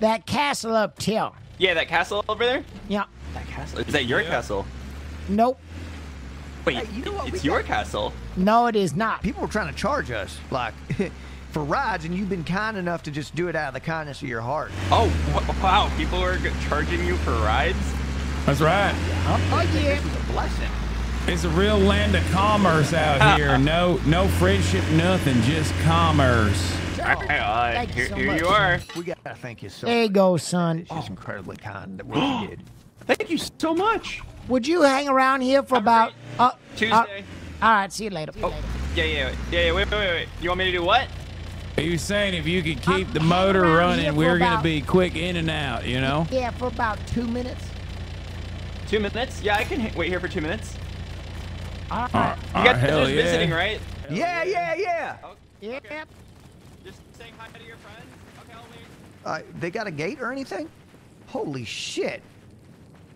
that castle up till. Yeah, that castle over there? Yeah. That castle? Is that your yeah. castle? Nope. Wait, hey, you know it's your got... castle? No, it is not. People are trying to charge us, like, for rides, and you've been kind enough to just do it out of the kindness of your heart. Oh, wow. People are charging you for rides? That's right. Oh, yeah. This is a blessing. It's a real land of commerce out here. No, no friendship, nothing, just commerce. Oh, uh, thank here you, so here much. you are. We gotta thank you so much. There you go, son. It's just oh. incredibly kind that what you did. Thank you so much. Would you hang around here for Have about uh, Tuesday? Uh, all right, see you later. Oh, yeah, yeah, yeah, yeah. Wait, wait, wait, wait. You want me to do what? Are you saying if you could keep I'm the motor running, we're about, gonna be quick in and out, you know? Yeah, for about two minutes. Two minutes? Yeah, I can wait here for two minutes. All right. You guys are just visiting, right? Yeah, yeah, yeah. Yeah. Okay. Just saying hi to your friends. Okay, I'll leave. Uh, they got a gate or anything? Holy shit.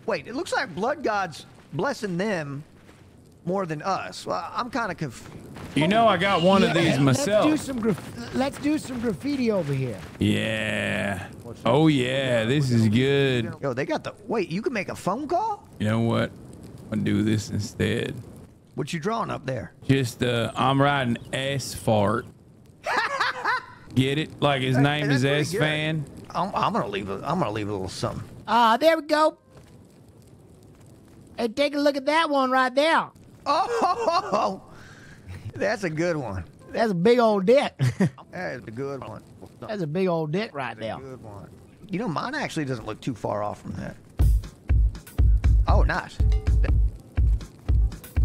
Wait, it looks like Blood God's blessing them more than us. Well, I'm kind of confused. You know, I got one yeah. of these myself. Let's do some graf Let's do some graffiti over here. Yeah. Oh, yeah. This is good. Yo, they got the... Wait, you can make a phone call? You know what? I'll do this instead. What you drawing up there? Just, uh, I'm riding S-Fart. Get it? Like his name is S-Fan? I'm, I'm gonna leave a, I'm gonna leave a little something. Ah, uh, there we go. Hey, take a look at that one right there. Oh, that's a good one. That's a big old dick. That's a good one. That's a big old dick right there. That's a good one. You know, mine actually doesn't look too far off from that. Oh, nice.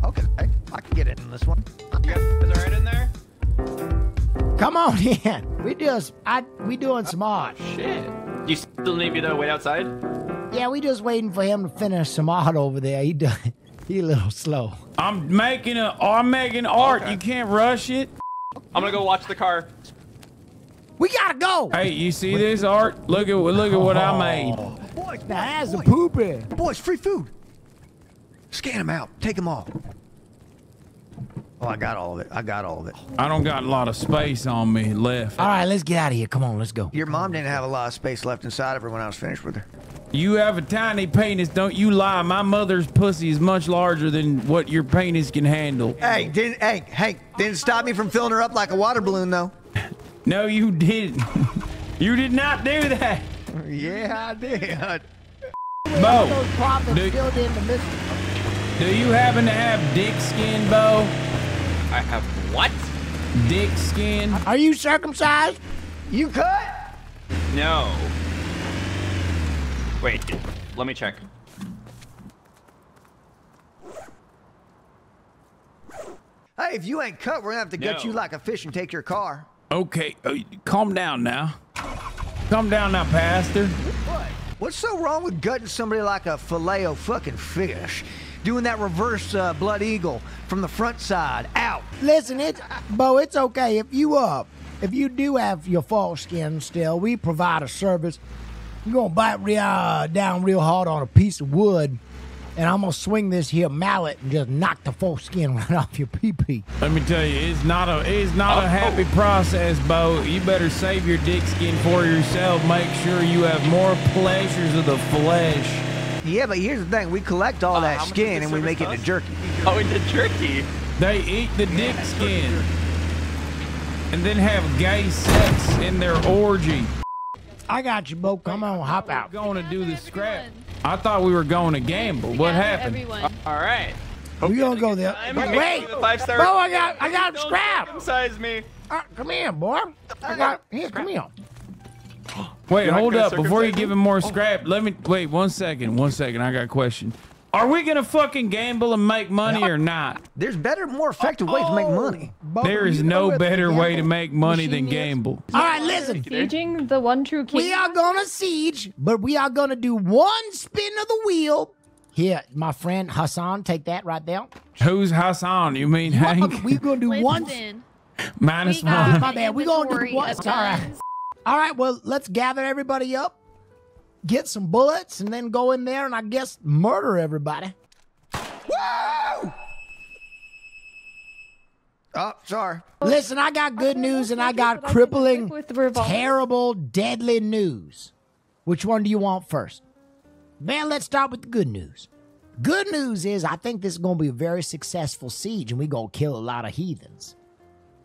Okay, I can get it in this one. Okay. Is there it in there? Come on in. We just, I, we doing some art. Oh, shit. You still need me to wait outside? Yeah, we just waiting for him to finish some art over there. He done, he a little slow. I'm making a, I'm making art. Okay. You can't rush it. I'm gonna go watch the car. We gotta go. Hey, you see this art? Look at, look at what oh. I made. Boys, now that's a poopy. Boys, free food. Scan them out. Take them all. Oh, I got all of it. I got all of it. I don't got a lot of space on me left. All right, let's get out of here. Come on, let's go. Your mom didn't have a lot of space left inside of her when I was finished with her. You have a tiny penis. Don't you lie. My mother's pussy is much larger than what your penis can handle. Hey, didn't, hey, Hank, didn't stop me from filling her up like a water balloon, though. No, you didn't. You did not do that. Yeah, I did. Bo, do, do you happen to have dick skin, Bo? I have what? Dick skin. Are you circumcised? You could? No. Wait, let me check. Hey, if you ain't cut, we're gonna have to gut you like a fish and take your car. Okay, uh, calm down now. Calm down now, Pastor. What? What's so wrong with gutting somebody like a filet-o-fucking fish? Doing that reverse uh, blood eagle from the front side, out. Listen, it's, Bo, it's okay if you up. Uh, if you do have your false skin still, we provide a service. You're gonna bite real, uh, down real hard on a piece of wood, and I'm gonna swing this here mallet and just knock the false skin right off your pee-pee. Let me tell you, it's not a, it's not oh, a happy oh. process, Bo. You better save your dick skin for yourself. Make sure you have more pleasures of the flesh. Yeah, but here's the thing. We collect all uh, that skin and we make it into jerky. Oh, into jerky? They eat the yeah, dick skin and then have gay sex in their orgy. I got you, Bo. Come on, hop out. We were going to do the scrap. I thought we were going to gamble. Together, what happened? Everyone. All right. Okay. We're going to go there. Wait. wait. The five star. Bo, I got, I got don't scrap. Size me. Uh, come here, boy. I got, here, come here. Wait, You're hold up. Before you give him more scrap, let me... Wait, one second. One second. I got a question. Are we going to fucking gamble and make money or not? There's better, more effective oh, ways to make money. Bo, there is no better way to make money than gamble. All right, listen. Sieging the one true king. We are going to siege, but we are going to do one spin of the wheel. Here, my friend Hasan, take that right there. Who's Hasan? You mean Hank? We're going to do one... Minus one. My bad. We're going to do one... All right. All right, well, let's gather everybody up, get some bullets, and then go in there and I guess murder everybody. Woo! Oh, sorry. Listen, I got good news and I got crippling, terrible, deadly news. Which one do you want first? Man, let's start with the good news. Good news is I think this is going to be a very successful siege and we're going to kill a lot of heathens.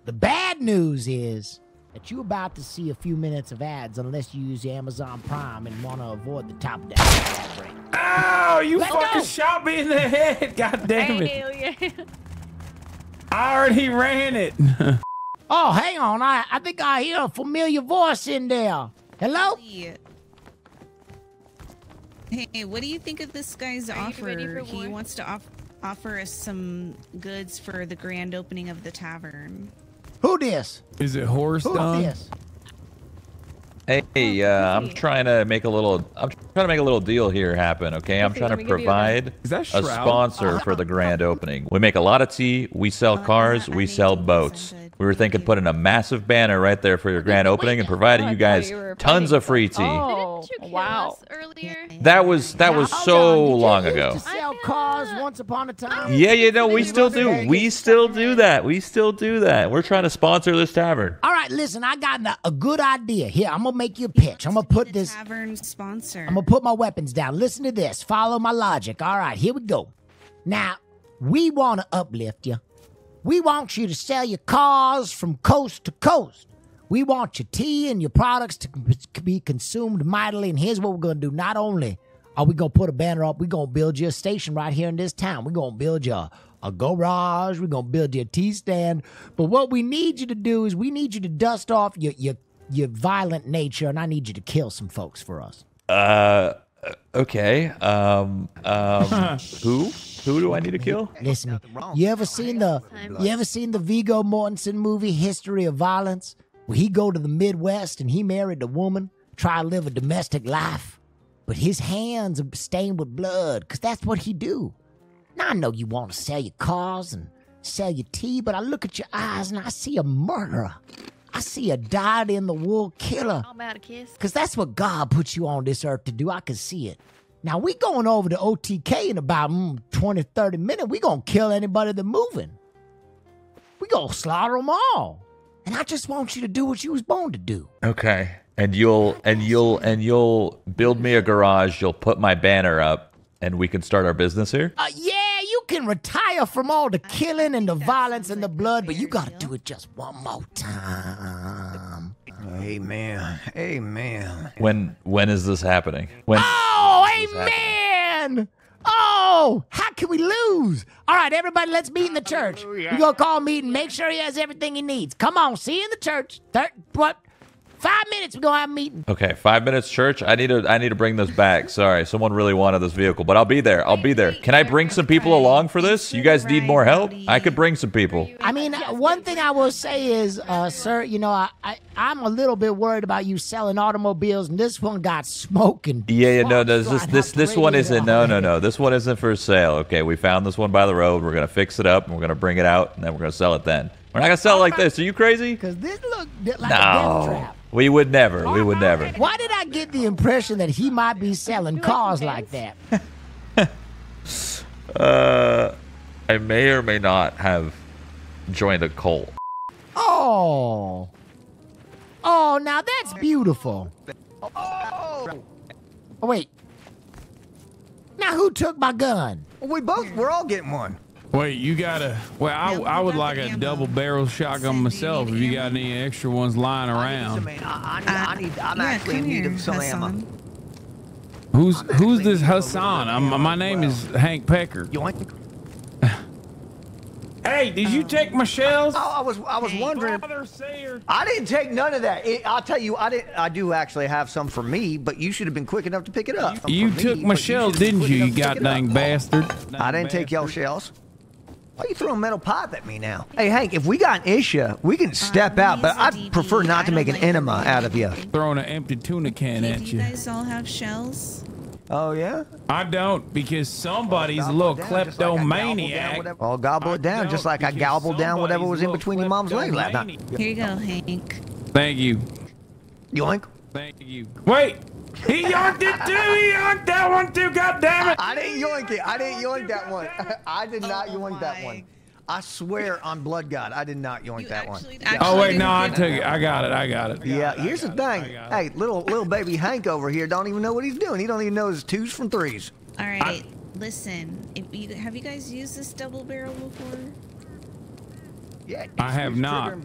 The bad news is... that you're about to see a few minutes of ads unless you use your Amazon Prime and want to avoid the top of that ad break. Ow, you Let fucking go. shot me in the head. God damn it. I, yeah. I already ran it. Oh, hang on. I, I think I hear a familiar voice in there. Hello? Yeah. Hey, what do you think of this guy's Are offer? He wants to off offer us some goods for the grand opening of the tavern. Who this? Is it horse? Who this? Hey, uh, I'm trying to make a little. I'm trying to make a little deal here happen. Okay, I'm trying to provide a sponsor for the grand opening. We make a lot of tea. We sell cars. We sell boats. We were thinking putting a massive banner right there for your grand opening and providing you guys tons of free tea. Oh, wow! That was that was so long ago. Sell cars once upon a time. Yeah, you know we still do. We still do that. We still do that. We're trying to sponsor this tavern. All right, listen, I got a good idea here. I'm gonna. Make you a pitch. I'm gonna put this tavern sponsor. I'm gonna put my weapons down. Listen to this. Follow my logic. All right, here we go. Now, we want to uplift you. We want you to sell your cars from coast to coast. We want your tea and your products to be consumed mightily. And here's what we're gonna do. Not only are we gonna put a banner up, we're gonna build you a station right here in this town. We're gonna build you a, a garage. We're gonna build you a tea stand. But what we need you to do is we need you to dust off your your your violent nature, and I need you to kill some folks for us. Uh, okay. Um, um, who? Who do I need to kill? Listen, you ever seen the, you ever seen the Viggo Mortensen movie, History of Violence? Where he go to the Midwest and he married a woman, try to live a domestic life, but his hands are stained with blood, because that's what he do. Now, I know you want to sell your cars and sell your tea, but I look at your eyes and I see a murderer. I see a dyed-in-the-wool killer. I'm about to kiss. Because that's what God put you on this earth to do. I can see it. Now, we going over to O T K in about mm, twenty, thirty minutes. We going to kill anybody that's moving. We gonna slaughter them all. And I just want you to do what you was born to do. Okay. And you'll and you'll and you'll build me a garage. You'll put my banner up, and we can start our business here. Uh, yeah, you can retire from all the killing and the violence and the blood, but you gotta do it just one more time. Amen. Amen. When when is this happening? When? Oh, amen. Oh, how can we lose? All right, everybody, let's meet in the church. We're going to call a meeting, make sure he has everything he needs. Come on, see you in the church. Thir what? Five minutes, we're going to have a meeting. Okay, five minutes, church. I need to I need to bring this back. Sorry, someone really wanted this vehicle, but I'll be there. I'll be there. Can I bring some people along for this? You guys need more help? I could bring some people. I mean, one thing I will say is, uh, sir, you know, I, I, I'm a little bit worried about you selling automobiles, and this one got smoking. Yeah, yeah, no, no, this this, this one isn't. No, no, no, this one isn't for sale. Okay, we found this one by the road. We're going to fix it up, and we're going to bring it out, and then we're going to sell it then. We're not going to sell it like this. Are you crazy? Because this looked like no. a death trap. We would never. We would never. Why did I get the impression that he might be selling cars like that? uh, I may or may not have joined a cult. Oh. Oh, now that's beautiful. Oh. Oh, wait. Now who took my gun? We both, we're all getting one. Wait, you gotta, well, I, I would like a double barrel shotgun myself if you got any extra ones lying around. I need, I'm actually in need of some ammo. Who's, who's this Hasan? I'm, my name is Hank Pecker. Hey, did you take my shells? Oh, I was, I was wondering. I didn't take none of that. It, I'll tell you, I didn't, I do actually have some for me, but you should have been quick enough to pick it up. You took my shells, didn't you, you goddamn bastard? I didn't take y'all shells. Why are you throwing a metal pipe at me now? Hey, Hank, if we got an issue, we can step uh, out, but I'd prefer not to make an enema out of you. Throwing an empty tuna can at you. You guys all have shells? Oh, yeah? I don't, because somebody's a little kleptomaniac. I'll gobble it down just like I gobbled down whatever was in between your mom's legs last night. Here you go, Hank. Thank you. Yoink. Thank you. Wait! He yoinked it too! He yoinked that one too! God damn it! I didn't yoink it. I didn't yoink that one. I did not oh yoink my. that one. I swear on blood God, I did not yoink you that actually, one. Actually oh wait, no, I took it. I got it. I got it. I got yeah, it, here's the thing. Hey, little little baby Hank over here don't even know what he's doing. He don't even know his twos from threes. All right, I, listen. If you, have you guys used this double barrel before? Yeah. I have not.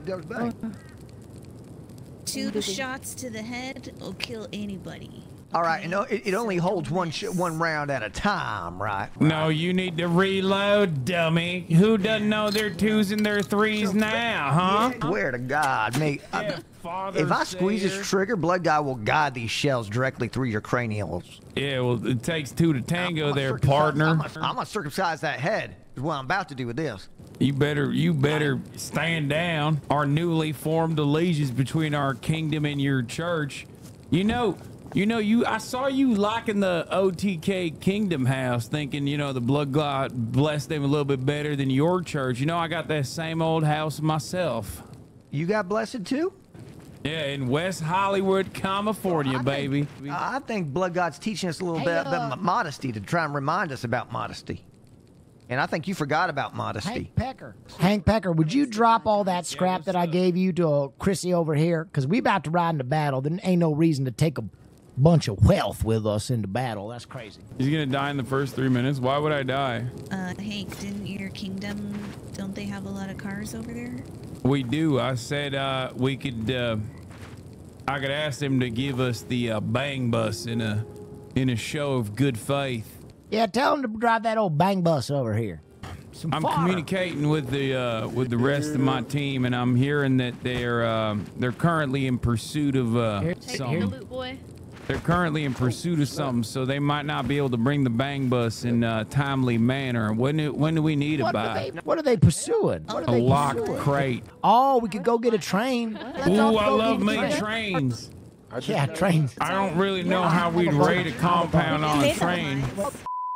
Two shots to the head will kill anybody. All right, you know, it, it only holds one sh one round at a time, right? right? No, you need to reload, dummy. Who doesn't know their twos and their threes now, huh? Yeah, swear to God, me. Yeah, I, if I squeeze this trigger, blood guy will guide these shells directly through your cranials. Yeah, well, it takes two to tango, I'm there, partner. I'm gonna circumcise that head. Is what I'm about to do with this. You better, you better stand down. Our newly formed allegiance between our kingdom and your church. You know. You know, you. I saw you liking the O T K Kingdom House, thinking, you know, the blood God blessed them a little bit better than your church. You know, I got that same old house myself. You got blessed too? Yeah, in West Hollywood, California, baby. Think, I think blood God's teaching us a little hey, bit about uh, modesty to try and remind us about modesty. And I think you forgot about modesty. Hank Pecker. Hank Pecker, would you drop all that scrap yeah, that I gave you to uh, Chrissy over here? Because we about to ride into battle. There ain't no reason to take a bunch of wealth with us into battle. That's crazy. He's gonna die in the first three minutes. Why would I die? Uh, Hank, didn't your kingdom, don't they have a lot of cars over there? We do. I said uh, we could, uh, I could ask them to give us the uh, bang bus in a, in a show of good faith. Yeah, tell them to drive that old bang bus over here. Some I'm fodder. communicating with the uh, with the rest of my team, and I'm hearing that they're uh, they're currently in pursuit of uh, Take something. Take the loot, boy. They're currently in pursuit of something, so they might not be able to bring the bang bus in a timely manner. When do, when do we need it by? What are they pursuing? What are a they locked pursuing? crate. Oh, we could go get a train. Ooh, I love me train. trains. Yeah, trains. I don't really know how we'd raid a compound on a train.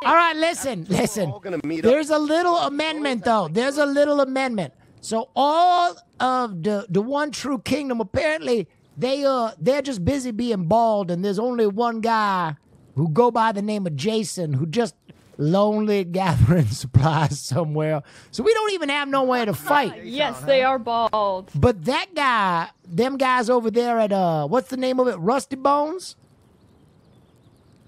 All right, listen, listen. There's a little amendment, though. There's a little amendment. So all of the, the One True Kingdom apparently... They, uh, they're just busy being bald, and there's only one guy who go by the name of Jason who just lonely, gathering supplies somewhere. So we don't even have nowhere to fight. Yes, they are bald. But that guy, them guys over there at, uh, what's the name of it? Rusty Bones?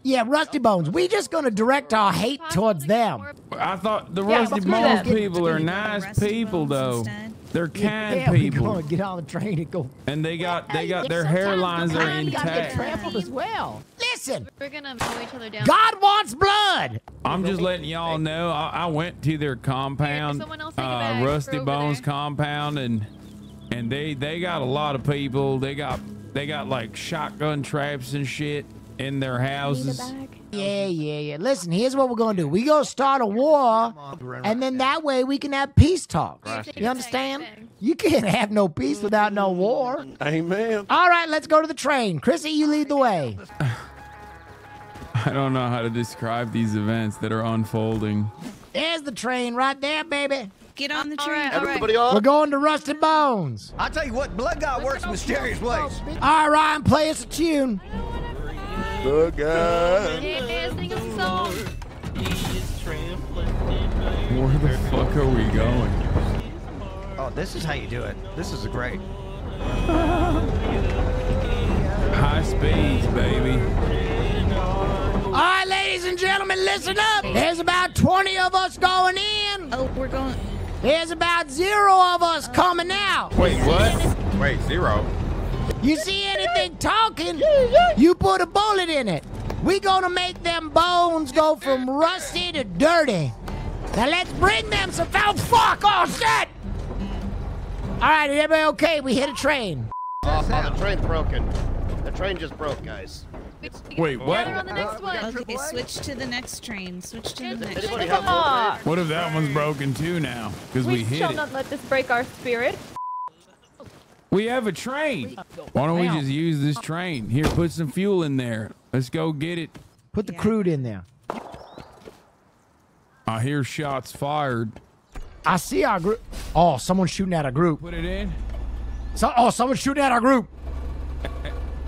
Yeah, Rusty Bones. We just going to direct our hate towards them. I thought the Rusty yeah, Bones people are nice people, though. Instead. They're kind yeah, people. Going to get on the train and go. And they got they got their hairlines are intact. Trampled as well. Listen. We're gonna mow each other down. God wants blood. I'm just letting y'all know. I, I went to their compound, uh, Rusty Bones compound, and and they they got a lot of people. They got they got like shotgun traps and shit in their houses. Yeah, yeah, yeah. Listen, here's what we're going to do. We're going to start a war, and then that way we can have peace talks. You understand? You can't have no peace without no war. Amen. All right, let's go to the train. Chrissy, you lead the way. I don't know how to describe these events that are unfolding. There's the train right there, baby. Get on the train. Right, everybody on? Right. We're going to Rusty Bones. I'll tell you what, blood god works in mysterious ways. All right, Ryan, play us a tune. The guy. Where the fuck are we going? Oh, this is how you do it. This is great. High speeds, baby. All right, ladies and gentlemen, listen up. There's about twenty of us going in. Oh, we're going. There's about zero of us coming out. Wait, what? Wait, zero? You see anything talking, you put a bullet in it. We gonna make them bones go from rusty to dirty. Now let's bring them some foul fuck, oh shit! All right, is everybody okay? We hit a train. Oh, oh, the train broken. The train just broke, guys. Wait, what? On the next one. Okay, switch to the next train. Switch to the next train. What if that one's broken too now? Because we, we hit it. We shall not let this break our spirit. We have a train. Why don't we just use this train? Here, put some fuel in there. Let's go get it. Put the yeah. crude in there. I hear shots fired. I see our group. Oh, someone's shooting at our group. Put it in. So oh, someone's shooting at our group.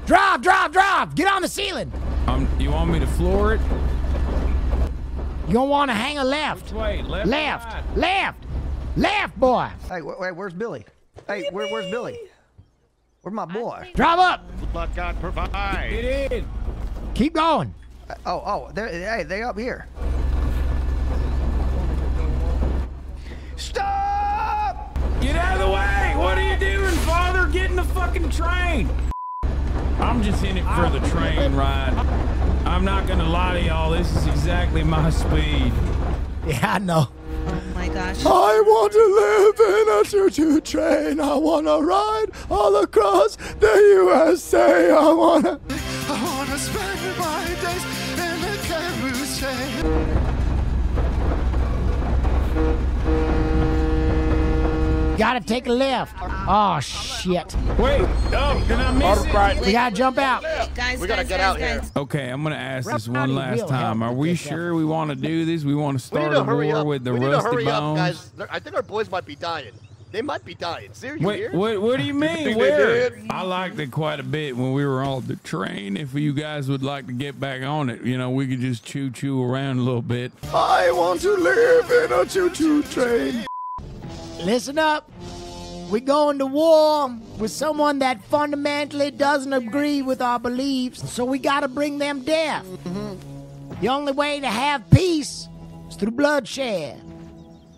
Drive, drive, drive. Get on the ceiling. Um, you want me to floor it? You don't want to hang a left. Which way? Left, left, right. left, left, boy. Hey, wait, where's Billy? Hey, where, where's Billy? Where's my boy? Drive up! Let God provide. Get in. Keep going. Uh, oh, oh, hey, they up here. Stop! Get out of the way! What are you doing, Father? Get in the fucking train! I'm just in it for the train ride. I'm not gonna lie to y'all, this is exactly my speed. Yeah, I know. Oh my gosh. I want to live in a choo-choo train. I want to ride all across the U S A. I want to... I want to spend my days in a carousel. Gotta take a left. Oh, shit. Wait. Oh, can I miss it? Right. We gotta jump out. Guys, we gotta guys, get guys, out guys. here. Okay, I'm gonna ask this one last time. Are we sure we want to do this? We want to start a war with the Rusty Bones? I think our boys might be dying. They might be dying. Seriously? Wait, what, what do you mean? Where? I liked it quite a bit when we were on the train. If you guys would like to get back on it, you know, we could just choo-choo around a little bit. I want to live in a choo-choo train. Listen up. We're going to war with someone that fundamentally doesn't agree with our beliefs, so we gotta bring them death. Mm-hmm. The only way to have peace is through bloodshed.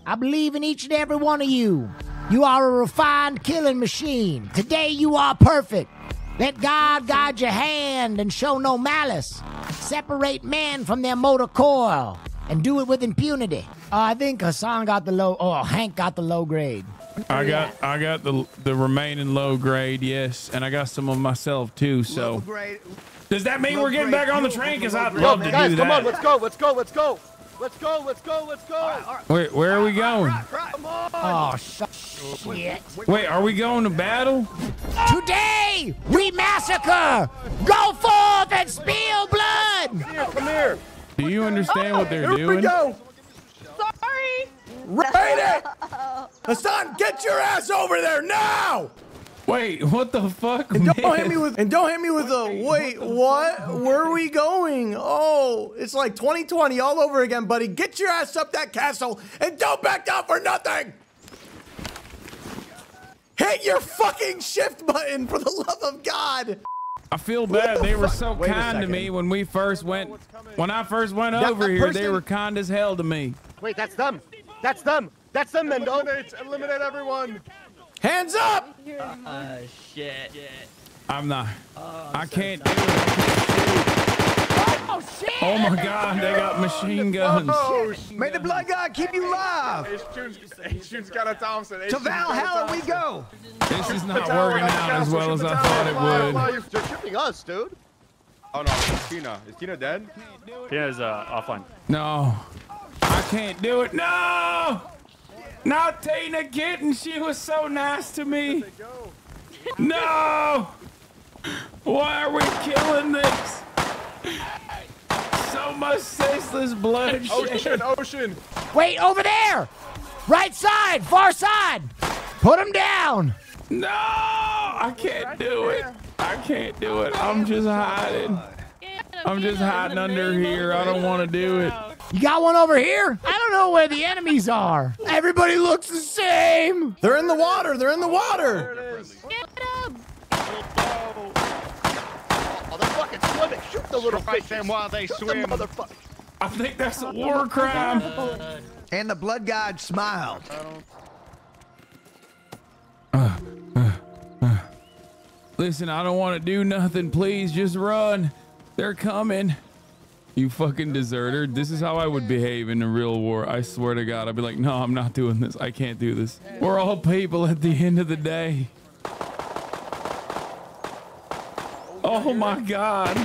I believe in each and every one of you. You are a refined killing machine. Today you are perfect. Let God guide your hand and show no malice. Separate men from their motor coil and do it with impunity. Uh, I think Hasan got the low, oh, Hank got the low grade. I got yeah. I got the the remaining low grade, yes, and I got some of myself too. So low grade, does that mean we're getting grade, back on the train? Because I'd love to guys, do come that. Come on, let's go, let's go, let's go, let's go, let's go, let's go. All right, all right. Wait, where are we going? Right, right, right. Oh shit! Wait, are we going to battle? Today we massacre. Go forth and spill blood. Come here, come here. Do you understand oh, what they're here doing? We go. Sorry. Raid it! Hasan, get your ass over there now! Wait, what the fuck? And don't man? hit me with and don't hit me with wait, a wait. What? what? Where are we going? Oh, it's like twenty twenty all over again, buddy. Get your ass up that castle and don't back down for nothing. Hit your fucking shift button for the love of God. I feel bad. The they were so Wait kind to me when we first went. When I first went that, over that here, person... they were kind as hell to me. Wait, that's them. That's them. That's them. Then eliminate, eliminate everyone. Hands up! Uh, uh, shit. I'm not. Oh, I'm I can't so do it. Oh, shit! Oh my God, they got machine guns. Oh, may the blood god keep you alive. H-Tune's got a Thompson. To Valhalla we go. This is not working out as well as I thought it would. They're shooting us, dude. Oh no, it's Tina. Is Tina dead? Tina's uh, offline. No. I can't do it. No! Not Tina getting. She was so nice to me. No! Why are we killing this? So much senseless bloodshed. Ocean, ocean. Wait, over there! Right side, far side! Put him down! No! I can't do it. I can't do it. I'm just hiding. I'm just hiding under here. I don't want to do it. You got one over here? I don't know where the enemies are. Everybody looks the same. They're in the water. They're in the water. There it is. Get them. Oh, they're fucking swimming. Shoot the little fish while they swim. I think that's a war crime. And the blood god smiled. Uh, uh, uh. Listen, I don't want to do nothing. Please just run. They're coming. You fucking deserter. This is how I would behave in a real war. I swear to God, I'd be like, no, I'm not doing this. I can't do this. We're all people at the end of the day. Oh my God.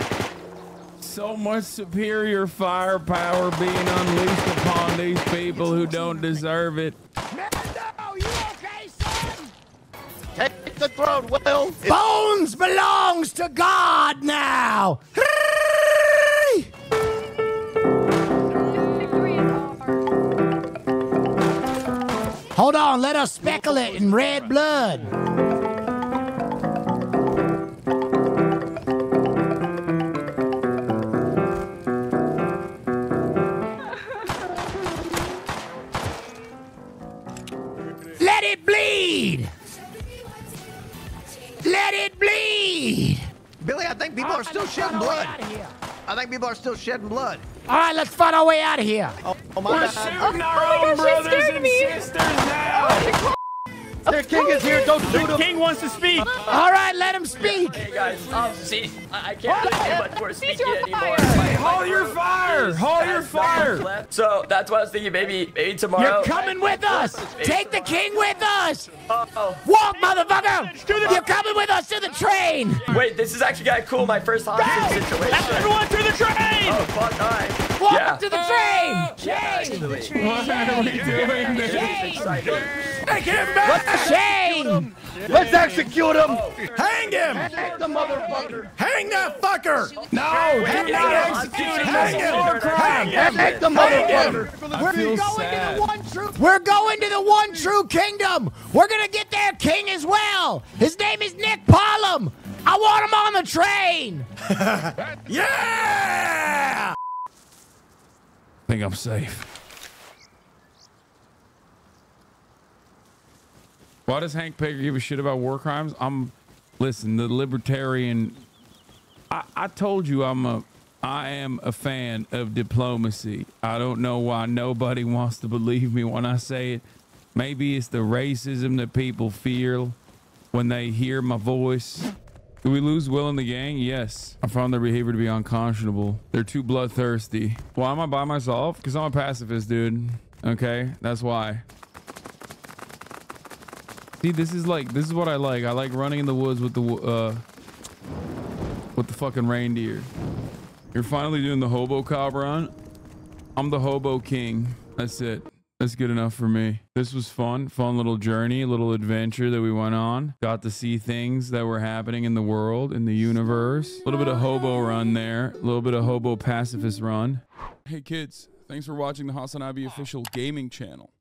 So much superior firepower being unleashed upon these people who don't deserve it. Mando, you okay, son? Take the throne, Will. Bones belongs to God now. Hold on, let us speckle it in red blood. Let it bleed! Let it bleed! Billy, I think people are still shedding blood. I think people are still shedding blood. All right, let's find our way out of here. Oh, oh my We're God. shooting oh, our oh own God, brothers and me. sisters now. Oh, Their king is here. Don't shoot him. The king wants to speak. All right, let him speak. Hey, guys. Um, see, I, I can't say much more speaking anymore. Wait, hold your fire. Hold your fire. So that's what I was thinking. Maybe, maybe tomorrow. You're coming with us. Take the king with us. Uh-oh. Walk, motherfucker. You're coming with us to the train. Wait, this is actually kind of cool. My first hostage situation. Everyone to the train. Oh, fuck. All right. Walk yeah. up to the train! Uh, Jane! Yeah, Jane! What are we doing this? Take him back! Jane! Jane! Let's execute him! Oh. Hang him! Hang the motherfucker! Hang that fucker! No! Hang him! Hang him! Hang the motherfucker! We're going sad. to the one true. We're going to the one true kingdom. We're gonna get their king as well. His name is Nick Palum. I want him on the train. Yeah! I think I'm safe. Why does Hank Pecker give a shit about war crimes? I'm, listen, the libertarian. I, I told you I'm a, I am a fan of diplomacy. I don't know why nobody wants to believe me when I say it. Maybe it's the racism that people feel when they hear my voice. Do we lose Will in the gang? Yes. I found their behavior to be unconscionable. They're too bloodthirsty. Why am I by myself? Because I'm a pacifist, dude. Okay, that's why. See, this is like, this is what I like. I like running in the woods with the, uh, with the fucking reindeer. You're finally doing the hobo cob run. I'm the hobo king. That's it. That's good enough for me. This was fun, fun little journey, little adventure that we went on. Got to see things that were happening in the world, in the universe. A little bit of hobo run there, a little bit of hobo pacifist run. Hey kids, thanks for watching the Hasan Official Gaming Channel.